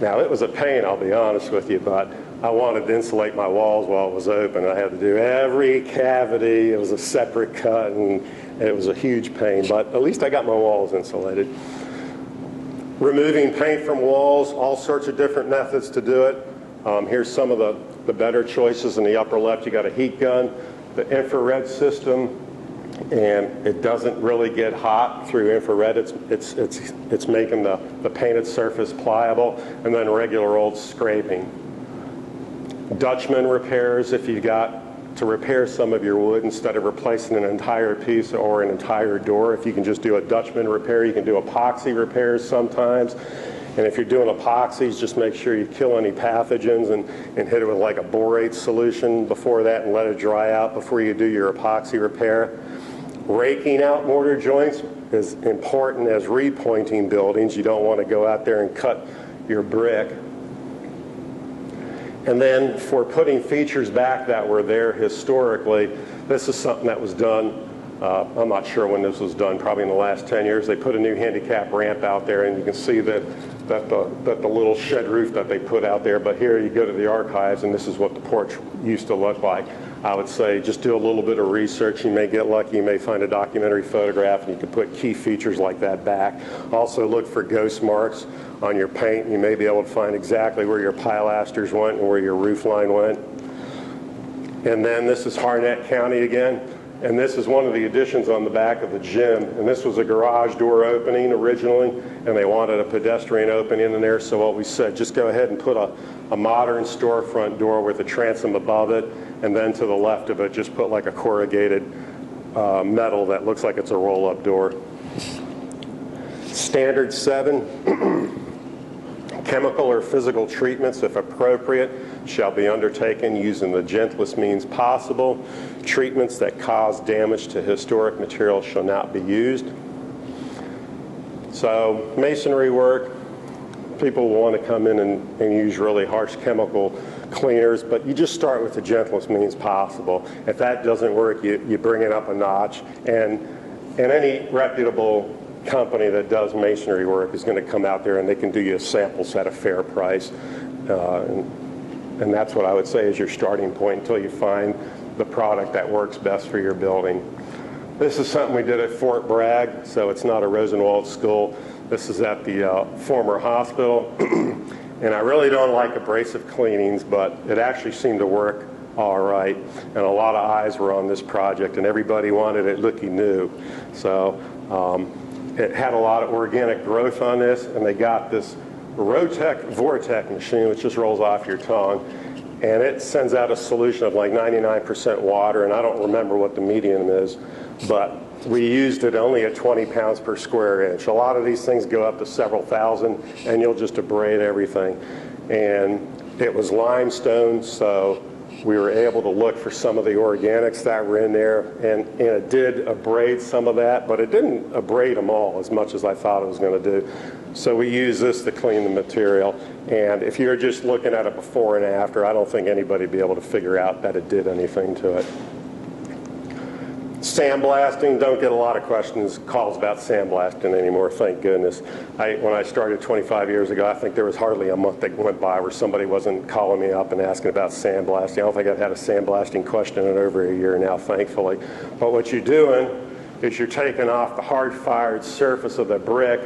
Now, it was a pain, I'll be honest with you, but I wanted to insulate my walls while it was open. I had to do every cavity. It was a separate cut, and it was a huge pain, but at least I got my walls insulated. Removing paint from walls, all sorts of different methods to do it. Here's some of the better choices. In the upper left, you got a heat gun, the infrared system, and it doesn't really get hot through infrared. It's making the painted surface pliable, and then regular old scraping. Dutchman repairs, if you've got to repair some of your wood instead of replacing an entire piece or an entire door. If you can just do a Dutchman repair, you can do epoxy repairs sometimes. And if you're doing epoxies, just make sure you kill any pathogens and hit it with like a borate solution before that and let it dry out before you do your epoxy repair. Raking out mortar joints is important as repointing buildings. You don't want to go out there and cut your brick. And then for putting features back that were there historically, this is something that was done, I'm not sure when this was done, probably in the last 10 years. They put a new handicap ramp out there, and you can see that the little shed roof that they put out there. But here you go to the archives, and this is what the porch used to look like. I would say just do a little bit of research. You may get lucky. You may find a documentary photograph, and you can put key features like that back. Also look for ghost marks on your paint. You may be able to find exactly where your pilasters went and where your roof line went. And then this is Harnett County again. And this is one of the additions on the back of the gym. And this was a garage door opening originally, and they wanted a pedestrian opening in there. So what we said, just go ahead and put a modern storefront door with a transom above it, and then to the left of it, just put like a corrugated metal that looks like it's a roll-up door. Standard 7. Chemical or physical treatments, if appropriate, shall be undertaken using the gentlest means possible. Treatments that cause damage to historic material shall not be used. So masonry work, people will want to come in and use really harsh chemical cleaners, but you just start with the gentlest means possible. If that doesn't work, you bring it up a notch, and any reputable company that does masonry work is going to come out there and they can do you samples at a fair price, and that's what I would say is your starting point until you find the product that works best for your building. This is something we did at Fort Bragg, so it's not a Rosenwald school. This is at the former hospital, and I really don't like abrasive cleanings, but it actually seemed to work all right, and a lot of eyes were on this project, and everybody wanted it looking new. So it had a lot of organic growth on this, and they got this Rotec Vortec machine, which just rolls off your tongue, and it sends out a solution of like 99% water, and I don't remember what the medium is, but we used it only at 20 pounds per square inch. A lot of these things go up to several thousand, and you'll just abrade everything. And it was limestone, so we were able to look for some of the organics that were in there, and it did abrade some of that, but it didn't abrade them all as much as I thought it was going to do. So we use this to clean the material, and if you're just looking at it before and after, I don't think anybody would be able to figure out that it did anything to it. Sandblasting, don't get a lot of calls about sandblasting anymore, thank goodness. When I started 25 years ago, I think there was hardly a month that went by where somebody wasn't calling me up and asking about sandblasting. I don't think I've had a sandblasting question in over a year now, thankfully. But what you're doing is you're taking off the hard-fired surface of the brick,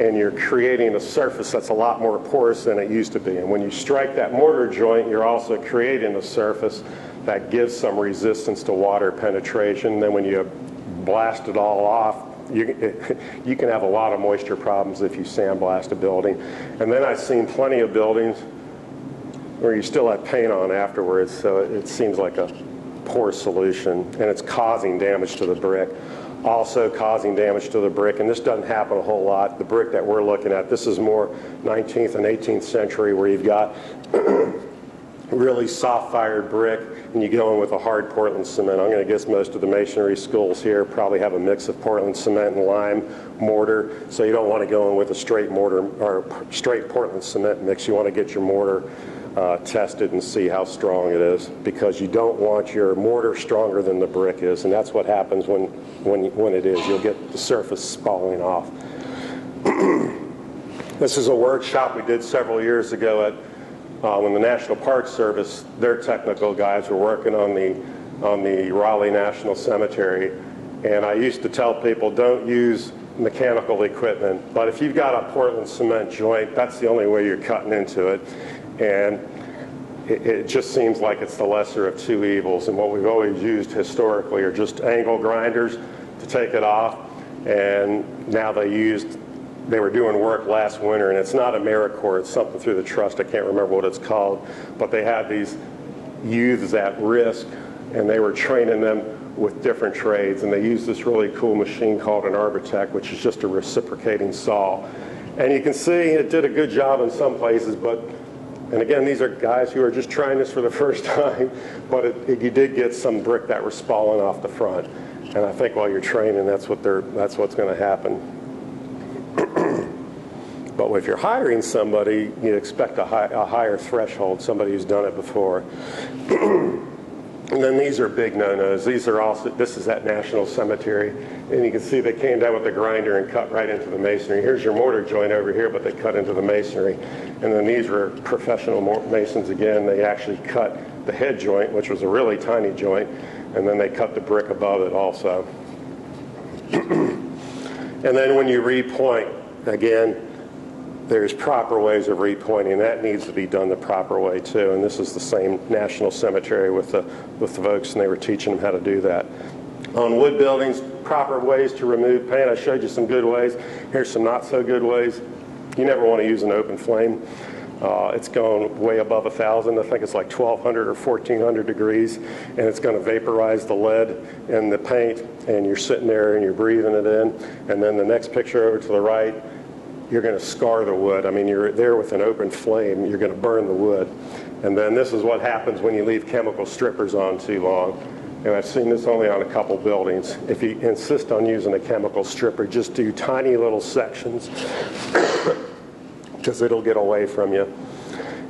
and you're creating a surface that's a lot more porous than it used to be. And when you strike that mortar joint, you're also creating a surface that gives some resistance to water penetration. Then when you blast it all off, you can have a lot of moisture problems if you sandblast a building. And then I've seen plenty of buildings where you still have paint on afterwards, so it seems like a poor solution, and it's causing damage to the brick. Also causing damage to the brick, and this doesn't happen a whole lot. The brick that we're looking at, this is more 19th and 18th century where you've got really soft-fired brick, and you go in with a hard Portland cement. I'm going to guess most of the masonry schools here probably have a mix of Portland cement and lime mortar, so you don't want to go in with a straight mortar or straight Portland cement mix. You want to get your mortar tested and see how strong it is, because you don't want your mortar stronger than the brick is, and that's what happens when it is. You'll get the surface falling off. This is a workshop we did several years ago at when the National Park Service, their technical guys were working on the Raleigh National Cemetery, and I used to tell people, don't use mechanical equipment, but if you've got a Portland cement joint, that's the only way you're cutting into it, and it just seems like it's the lesser of two evils. And what we've always used historically are just angle grinders to take it off, and now they were doing work last winter, and it's not AmeriCorps, it's something through the trust, I can't remember what it's called, but they had these youths at risk, and they were training them with different trades, and they used this really cool machine called an Arbitec, which is just a reciprocating saw. And you can see it did a good job in some places, but, and again, these are guys who are just trying this for the first time, but you did get some brick that was falling off the front. And I think while you're training, that's what that's what's going to happen. But if you're hiring somebody, you expect a higher threshold, somebody who's done it before. And then these are big no-nos. These are also, this is that National Cemetery. And you can see they came down with the grinder and cut right into the masonry. Here's your mortar joint over here, but they cut into the masonry. And then these were professional masons again. They actually cut the head joint, which was a really tiny joint, and then they cut the brick above it also. And then when you repoint, again, there's proper ways of repointing. That needs to be done the proper way too. And this is the same National Cemetery with the folks, and they were teaching them how to do that. On wood buildings, proper ways to remove paint. I showed you some good ways. Here's some not so good ways. You never want to use an open flame. It's gone way above 1,000. I think it's like 1,200 or 1,400 degrees, and it's going to vaporize the lead in the paint, and you're sitting there and you're breathing it in. And then the next picture over to the right, you're going to scar the wood. I mean, you're there with an open flame. You're going to burn the wood. And then this is what happens when you leave chemical strippers on too long. And I've seen this only on a couple buildings. If you insist on using a chemical stripper, just do tiny little sections because it'll get away from you.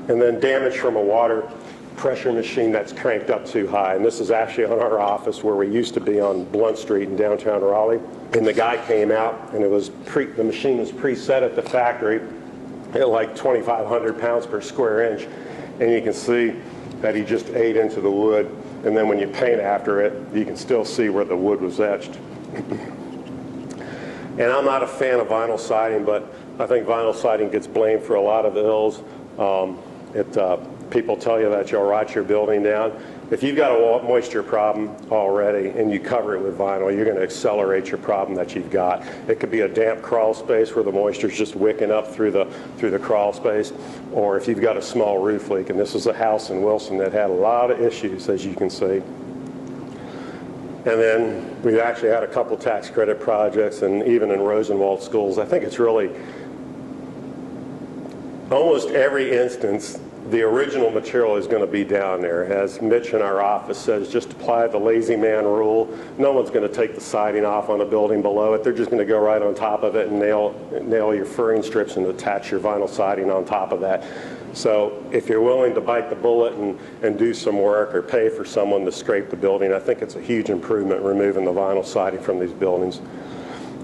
And then damage from a water pressure machine that's cranked up too high. And this is actually on our office where we used to be on Blunt Street in downtown Raleigh. And the guy came out, and it was the machine was preset at the factory at like 2,500 pounds per square inch. And you can see that he just ate into the wood. And then when you paint after it, you can still see where the wood was etched. And I'm not a fan of vinyl siding, but I think vinyl siding gets blamed for a lot of ills. People tell you that you'll rot your building down. If you've got a moisture problem already and you cover it with vinyl, you're going to accelerate your problem that you've got. It could be a damp crawl space where the moisture is just wicking up through the crawl space, or if you've got a small roof leak. And this is a house in Wilson that had a lot of issues, as you can see. And then we've actually had a couple tax credit projects, and even in Rosenwald Schools, I think it's really almost every instance the original material is going to be down there. As Mitch in our office says, just apply the lazy man rule. No one's going to take the siding off on a building below it. They're just going to go right on top of it and nail your furring strips and attach your vinyl siding on top of that. So if you're willing to bite the bullet and do some work or pay for someone to scrape the building, I think it's a huge improvement removing the vinyl siding from these buildings.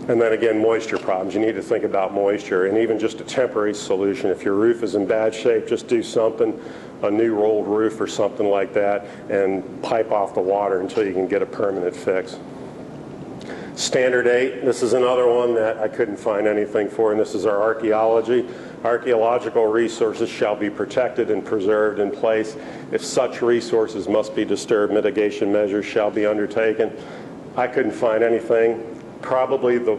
And then again, moisture problems. You need to think about moisture, and even just a temporary solution. If your roof is in bad shape, just do something, a new rolled roof or something like that, and pipe off the water until you can get a permanent fix. Standard 8, this is another one that I couldn't find anything for, and this is our archaeology. Archaeological resources shall be protected and preserved in place. If such resources must be disturbed, mitigation measures shall be undertaken. I couldn't find anything. Probably the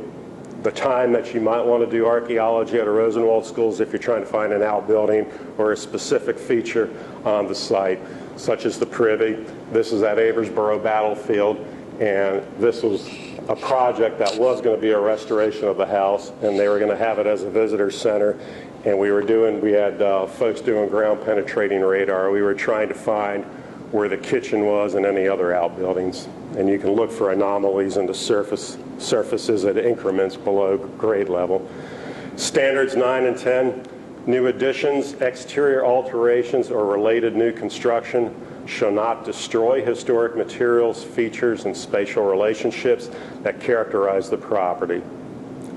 time that you might want to do archaeology at a Rosenwald Schools if you're trying to find an outbuilding or a specific feature on the site, such as the privy. This is at Aversboro Battlefield, and this was a project that was going to be a restoration of the house, and they were going to have it as a visitor center. And we had folks doing ground penetrating radar. We were trying to find where the kitchen was and any other outbuildings. And you can look for anomalies in the surfaces at increments below grade level. Standards 9 and 10, new additions, exterior alterations, or related new construction shall not destroy historic materials, features, and spatial relationships that characterize the property.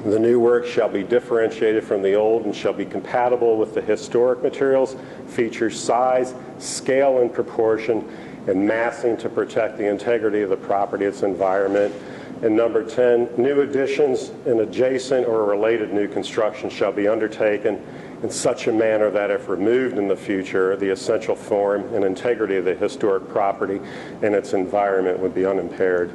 The new work shall be differentiated from the old and shall be compatible with the historic materials, features, size, scale and proportion, and massing to protect the integrity of the property, its environment. And number 10, new additions and adjacent or related new construction shall be undertaken in such a manner that if removed in the future, the essential form and integrity of the historic property and its environment would be unimpaired.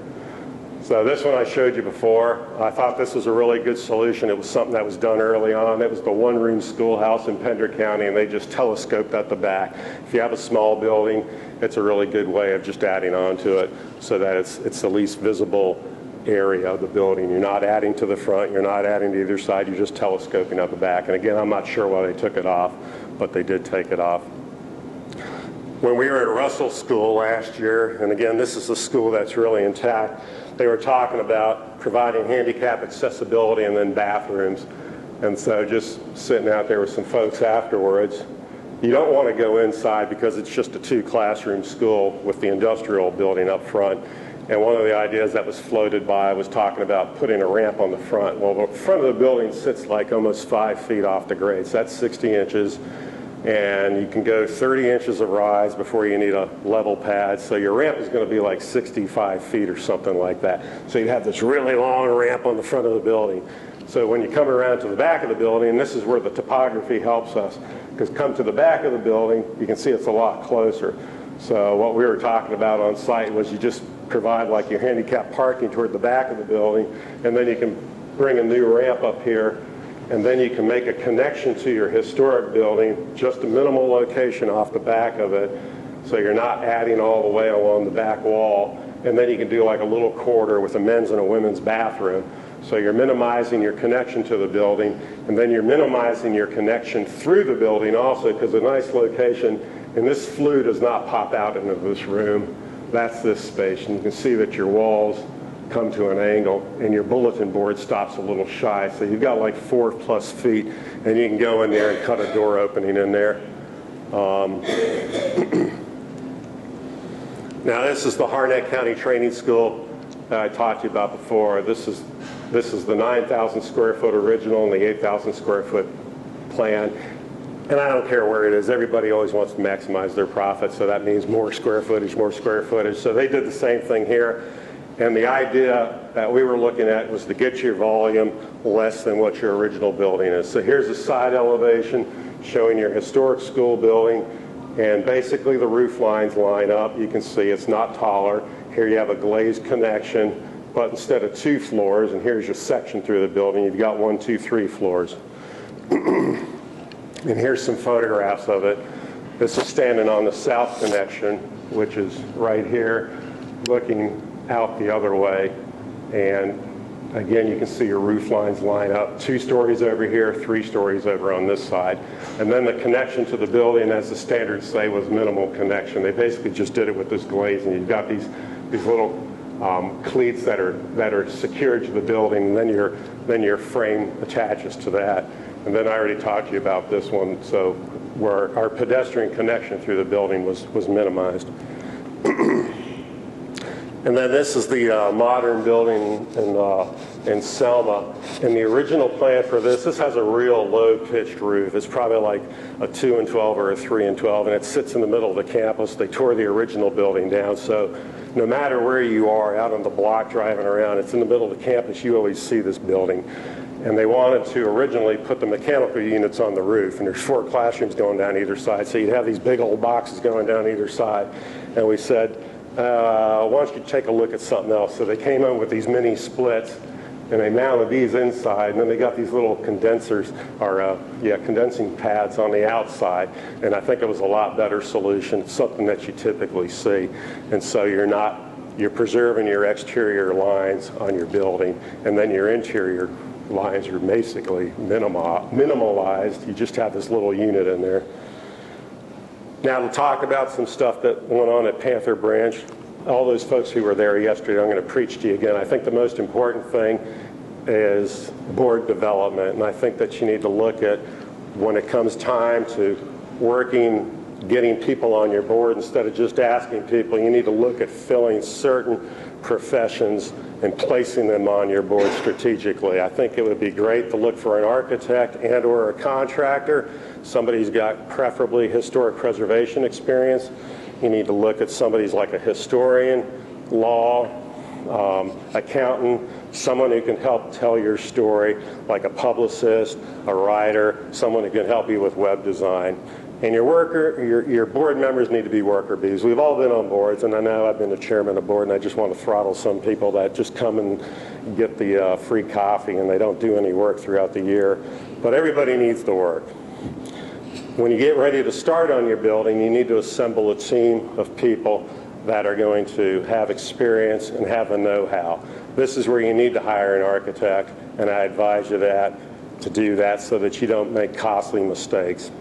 So this one I showed you before. I thought this was a really good solution. It was something that was done early on. It was the one-room schoolhouse in Pender County, and they just telescoped at the back. If you have a small building, it's a really good way of just adding on to it so that it's the least visible area of the building. You're not adding to the front. You're not adding to either side. You're just telescoping at the back. And again, I'm not sure why they took it off, but they did take it off. When we were at Russell School last year, and again, this is the school that's really intact, they were talking about providing handicap accessibility and then bathrooms. And so just sitting out there with some folks afterwards, you don't want to go inside because it's just a two-classroom school with the industrial building up front. And one of the ideas that was floated by was talking about putting a ramp on the front. Well, the front of the building sits like almost 5 feet off the grade, so that's 60 inches. And you can go 30 inches of rise before you need a level pad, so your ramp is going to be like 65 feet or something like that. So you have this really long ramp on the front of the building. So when you come around to the back of the building, and this is where the topography helps us, because come to the back of the building, you can see it's a lot closer. So what we were talking about on site was you just provide like your handicap parking toward the back of the building, and then you can bring a new ramp up here, and then you can make a connection to your historic building, just a minimal location off the back of it, so you're not adding all the way along the back wall, and then you can do like a little corridor with a men's and a women's bathroom. So you're minimizing your connection to the building, and then you're minimizing your connection through the building also, because a nice location, and this flue does not pop out into this room, that's this space, and you can see that your walls come to an angle and your bulletin board stops a little shy, so you've got like 4+ feet and you can go in there and cut a door opening in there. Now this is the Harnett County Training School that I talked to you about before. This is the 9,000 square foot original and the 8,000 square foot plan, and I don't care where it is, everybody always wants to maximize their profit, so that means more square footage, more square footage. So they did the same thing here. And the idea that we were looking at was to get your volume less than what your original building is. So here's a side elevation showing your historic school building, and basically the roof lines line up. You can see it's not taller. Here you have a glazed connection, but instead of two floors, and here's your section through the building, you've got 1, 2, 3 floors. And here's some photographs of it. This is standing on the south connection, which is right here, looking out the other way, and again you can see your roof lines line up, 2 stories over here, 3 stories over on this side. And then the connection to the building, as the standards say, was minimal connection. They basically just did it with this glaze, and you've got these little cleats that are secured to the building, and then your frame attaches to that. And then I already talked to you about this one, so where our pedestrian connection through the building was minimized. And then this is the modern building in Selma. And the original plan for this has a real low-pitched roof. It's probably like a 2 and 12 or a 3 and 12, and it sits in the middle of the campus. They tore the original building down, so no matter where you are out on the block driving around, it's in the middle of the campus, you always see this building. And they wanted to originally put the mechanical units on the roof, and there's 4 classrooms going down either side, so you'd have these big old boxes going down either side. And we said, why don't you take a look at something else? So they came in with these mini splits, and they mounted these inside, and then they got these little condensers, or condensing pads on the outside, and I think it was a lot better solution. It's something that you typically see, and so you're preserving your exterior lines on your building, and then your interior lines are basically minimalized. You just have this little unit in there. Now to talk about some stuff that went on at Panther Branch. All those folks who were there yesterday, I'm going to preach to you again. I think the most important thing is board development, and I think that you need to look at, when it comes time to getting people on your board, instead of just asking people, you need to look at filling certain professions and placing them on your board strategically. I think it would be great to look for an architect and/or a contractor, somebody who's got preferably historic preservation experience. You need to look at somebody's like a historian, law, accountant, someone who can help tell your story, like a publicist, a writer, someone who can help you with web design. And your board members need to be worker bees. We've all been on boards, and I know I've been the chairman of board, and I just want to throttle some people that just come and get the free coffee and they don't do any work throughout the year. But everybody needs the work. When you get ready to start on your building, you need to assemble a team of people that are going to have experience and have a know-how. This is where you need to hire an architect, and I advise you to do that so that you don't make costly mistakes.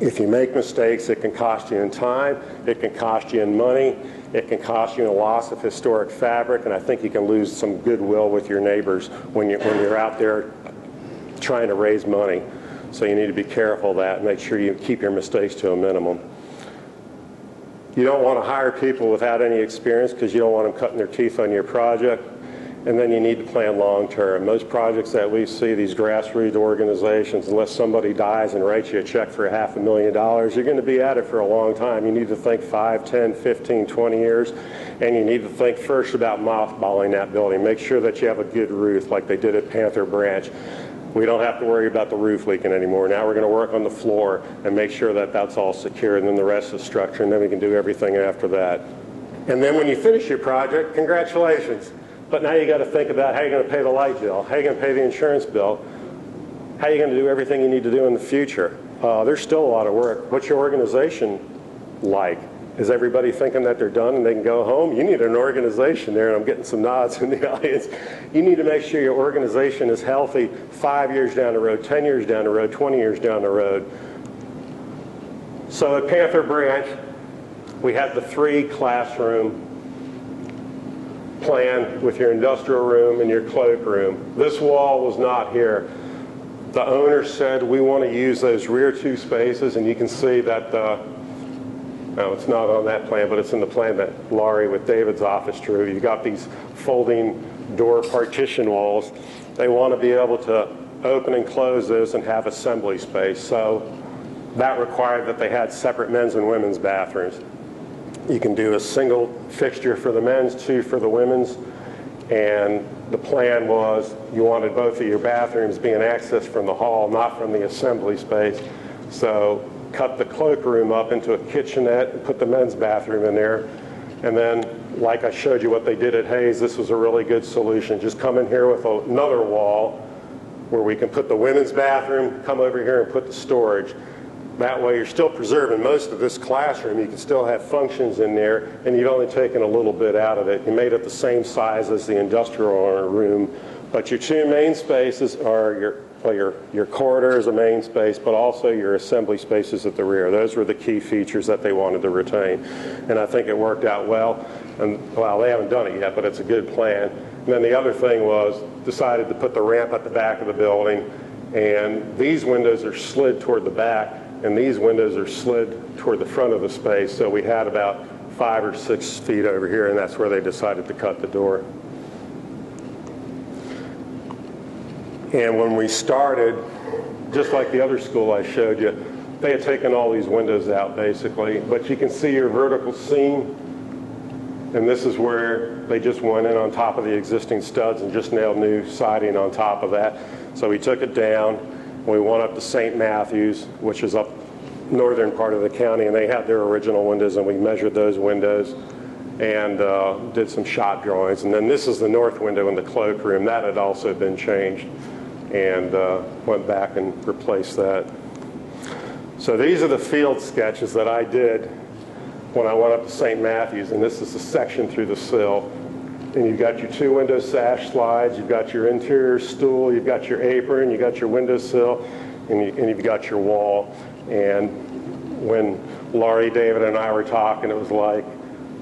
If you make mistakes, it can cost you in time, it can cost you in money, it can cost you in a loss of historic fabric, and I think you can lose some goodwill with your neighbors when you're out there trying to raise money. So you need to be careful of that and make sure you keep your mistakes to a minimum. You don't want to hire people without any experience because you don't want them cutting their teeth on your project. And then you need to plan long term. Most projects that we see, these grassroots organizations, unless somebody dies and writes you a check for $500,000, you're going to be at it for a long time. You need to think 5, 10, 15, 20 years, and you need to think first about mothballing that building. Make sure that you have a good roof like they did at Panther Branch. We don't have to worry about the roof leaking anymore. Now we're going to work on the floor and make sure that that's all secure, and then the rest is structure, and then we can do everything after that. And then when you finish your project, congratulations. But now you got to think about how you're going to pay the light bill, how you're going to pay the insurance bill, how you're going to do everything you need to do in the future. There's still a lot of work. What's your organization like? Is everybody thinking that they're done and they can go home? You need an organization there, and I'm getting some nods in the audience. You need to make sure your organization is healthy 5 years down the road, 10 years down the road, 20 years down the road. So at Panther Branch, we had the 3 classroom plan with your industrial room and your cloakroom. This wall was not here. The owner said, we want to use those rear 2 spaces, and you can see that no, it's not on that plan, but it's in the plan that Laurie with David's office drew. You've got these folding door partition walls. They want to be able to open and close those and have assembly space. So that required that they had separate men's and women's bathrooms. You can do a single fixture for the men's, 2 for the women's, and the plan was you wanted both of your bathrooms being accessed from the hall, not from the assembly space. So cut the cloakroom up into a kitchenette and put the men's bathroom in there. And then, like I showed you what they did at Hayes, this was a really good solution. Just come in here with another wall where we can put the women's bathroom, come over here and put the storage. That way you're still preserving most of this classroom. You can still have functions in there, and you've only taken a little bit out of it. You made it the same size as the industrial room, but your 2 main spaces are your corridor is a main space, but also your assembly spaces at the rear. Those were the key features that they wanted to retain, and I think it worked out well. And well, they haven't done it yet, but it's a good plan. And then the other thing was decided to put the ramp at the back of the building, and these windows are slid toward the back, and these windows are slid toward the front of the space, so we had about 5 or 6 feet over here, and that's where they decided to cut the door. And when we started, just like the other school I showed you, they had taken all these windows out basically, but you can see your vertical seam, and this is where they just went in on top of the existing studs and just nailed new siding on top of that. So we took it down. We went up to St. Matthews, which is up northern part of the county, and they had their original windows, and we measured those windows and did some shop drawings. And then this is the north window in the cloakroom. That had also been changed, and went back and replaced that. So these are the field sketches that I did when I went up to St. Matthews, and this is the section through the sill. And you've got your 2 window sash slides, you've got your interior stool, you've got your apron, you've got your windowsill, and you've got your wall. And when Laurie, David, and I were talking, it was like,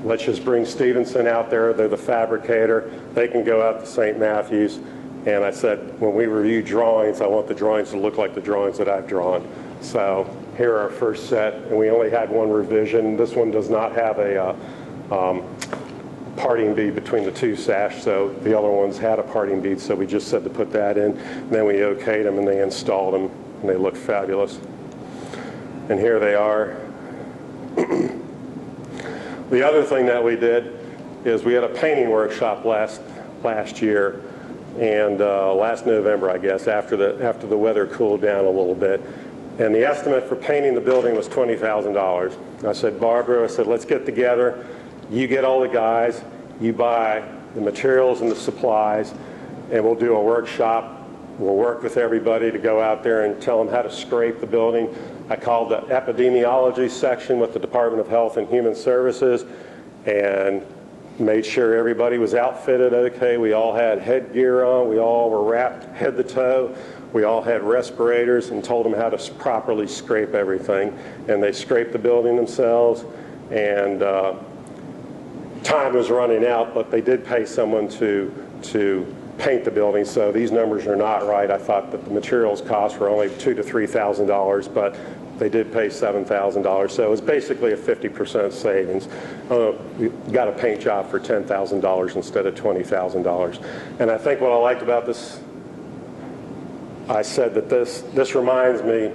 let's just bring Stevenson out there. They're the fabricator. They can go out to St. Matthews. And I said, when we review drawings, I want the drawings to look like the drawings that I've drawn. So here are our first set, and we only had 1 revision. This one does not have a parting bead between the 2 sash, so the other ones had a parting bead, so we just said to put that in, and then we okayed them and they installed them, and they look fabulous. And here they are. The other thing that we did is we had a painting workshop last year, and last November, I guess, after the weather cooled down a little bit. And the estimate for painting the building was $20,000. I said, Barbara, I said, let's get together. You get all the guys, you buy the materials and the supplies, and we'll do a workshop. We'll work with everybody to go out there and tell them how to scrape the building. I called the epidemiology section with the Department of Health and Human Services and made sure everybody was outfitted okay. We all had headgear on. We all were wrapped head to toe. We all had respirators and told them how to properly scrape everything, and they scraped the building themselves, and time was running out, but they did pay someone to paint the building, so these numbers are not right. I thought that the materials costs were only $2,000 to $3,000, but they did pay $7,000, so it was basically a 50% savings. We got a paint job for $10,000 instead of $20,000. And I think what I liked about this, I said that this reminds me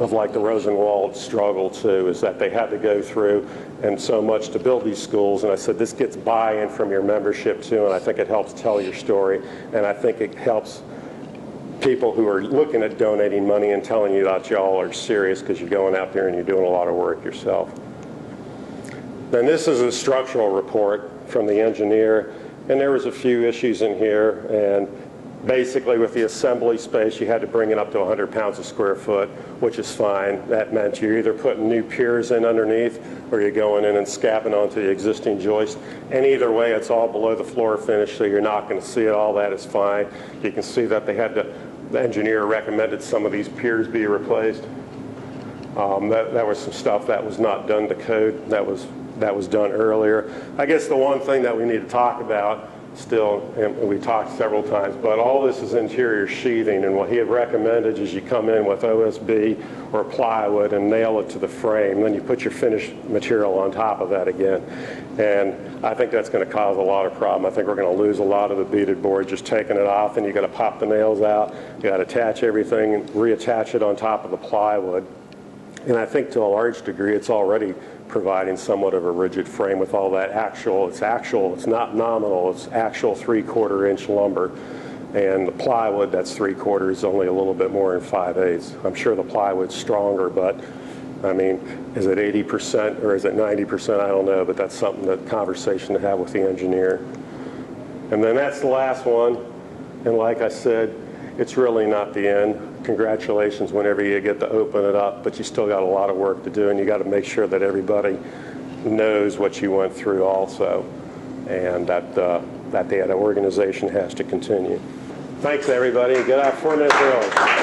of like the Rosenwald struggle too, is that they had to go through and so much to build these schools, and I said this gets buy-in from your membership too, and I think it helps tell your story, and I think it helps people who are looking at donating money and telling you that y'all are serious because you're going out there and you're doing a lot of work yourself. Then this is a structural report from the engineer, and there was a few issues in here, and basically with the assembly space you had to bring it up to 100 pounds a square foot, which is fine. That meant you're either putting new piers in underneath or you're going in and scabbing onto the existing joist, and either way it's all below the floor finish, so you're not going to see it. All that is fine. You can see that they had to, the engineer recommended some of these piers be replaced. That was some stuff that was not done to code, that was done earlier. I guess the one thing that we need to talk about still, and we talked several times, but all this is interior sheathing, and what he had recommended is you come in with OSB or plywood and nail it to the frame, then you put your finished material on top of that again. And I think that's going to cause a lot of problem. I think we're going to lose a lot of the beaded board just taking it off, and you got to pop the nails out, you got to attach everything and reattach it on top of the plywood. And I think to a large degree it's already providing somewhat of a rigid frame with all that actual, it's not nominal, it's actual 3/4 inch lumber. And the plywood that's 3/4 is only a little bit more than 5/8. I'm sure the plywood's stronger, but I mean, is it 80% or is it 90%? I don't know, but that's something, that conversation to have with the engineer. And then that's the last one. And like I said, it's really not the end. Congratulations whenever you get to open it up, but you still got a lot of work to do, and you got to make sure that everybody knows what you went through also, and that the organization has to continue. Thanks everybody, get out 4 minutes early.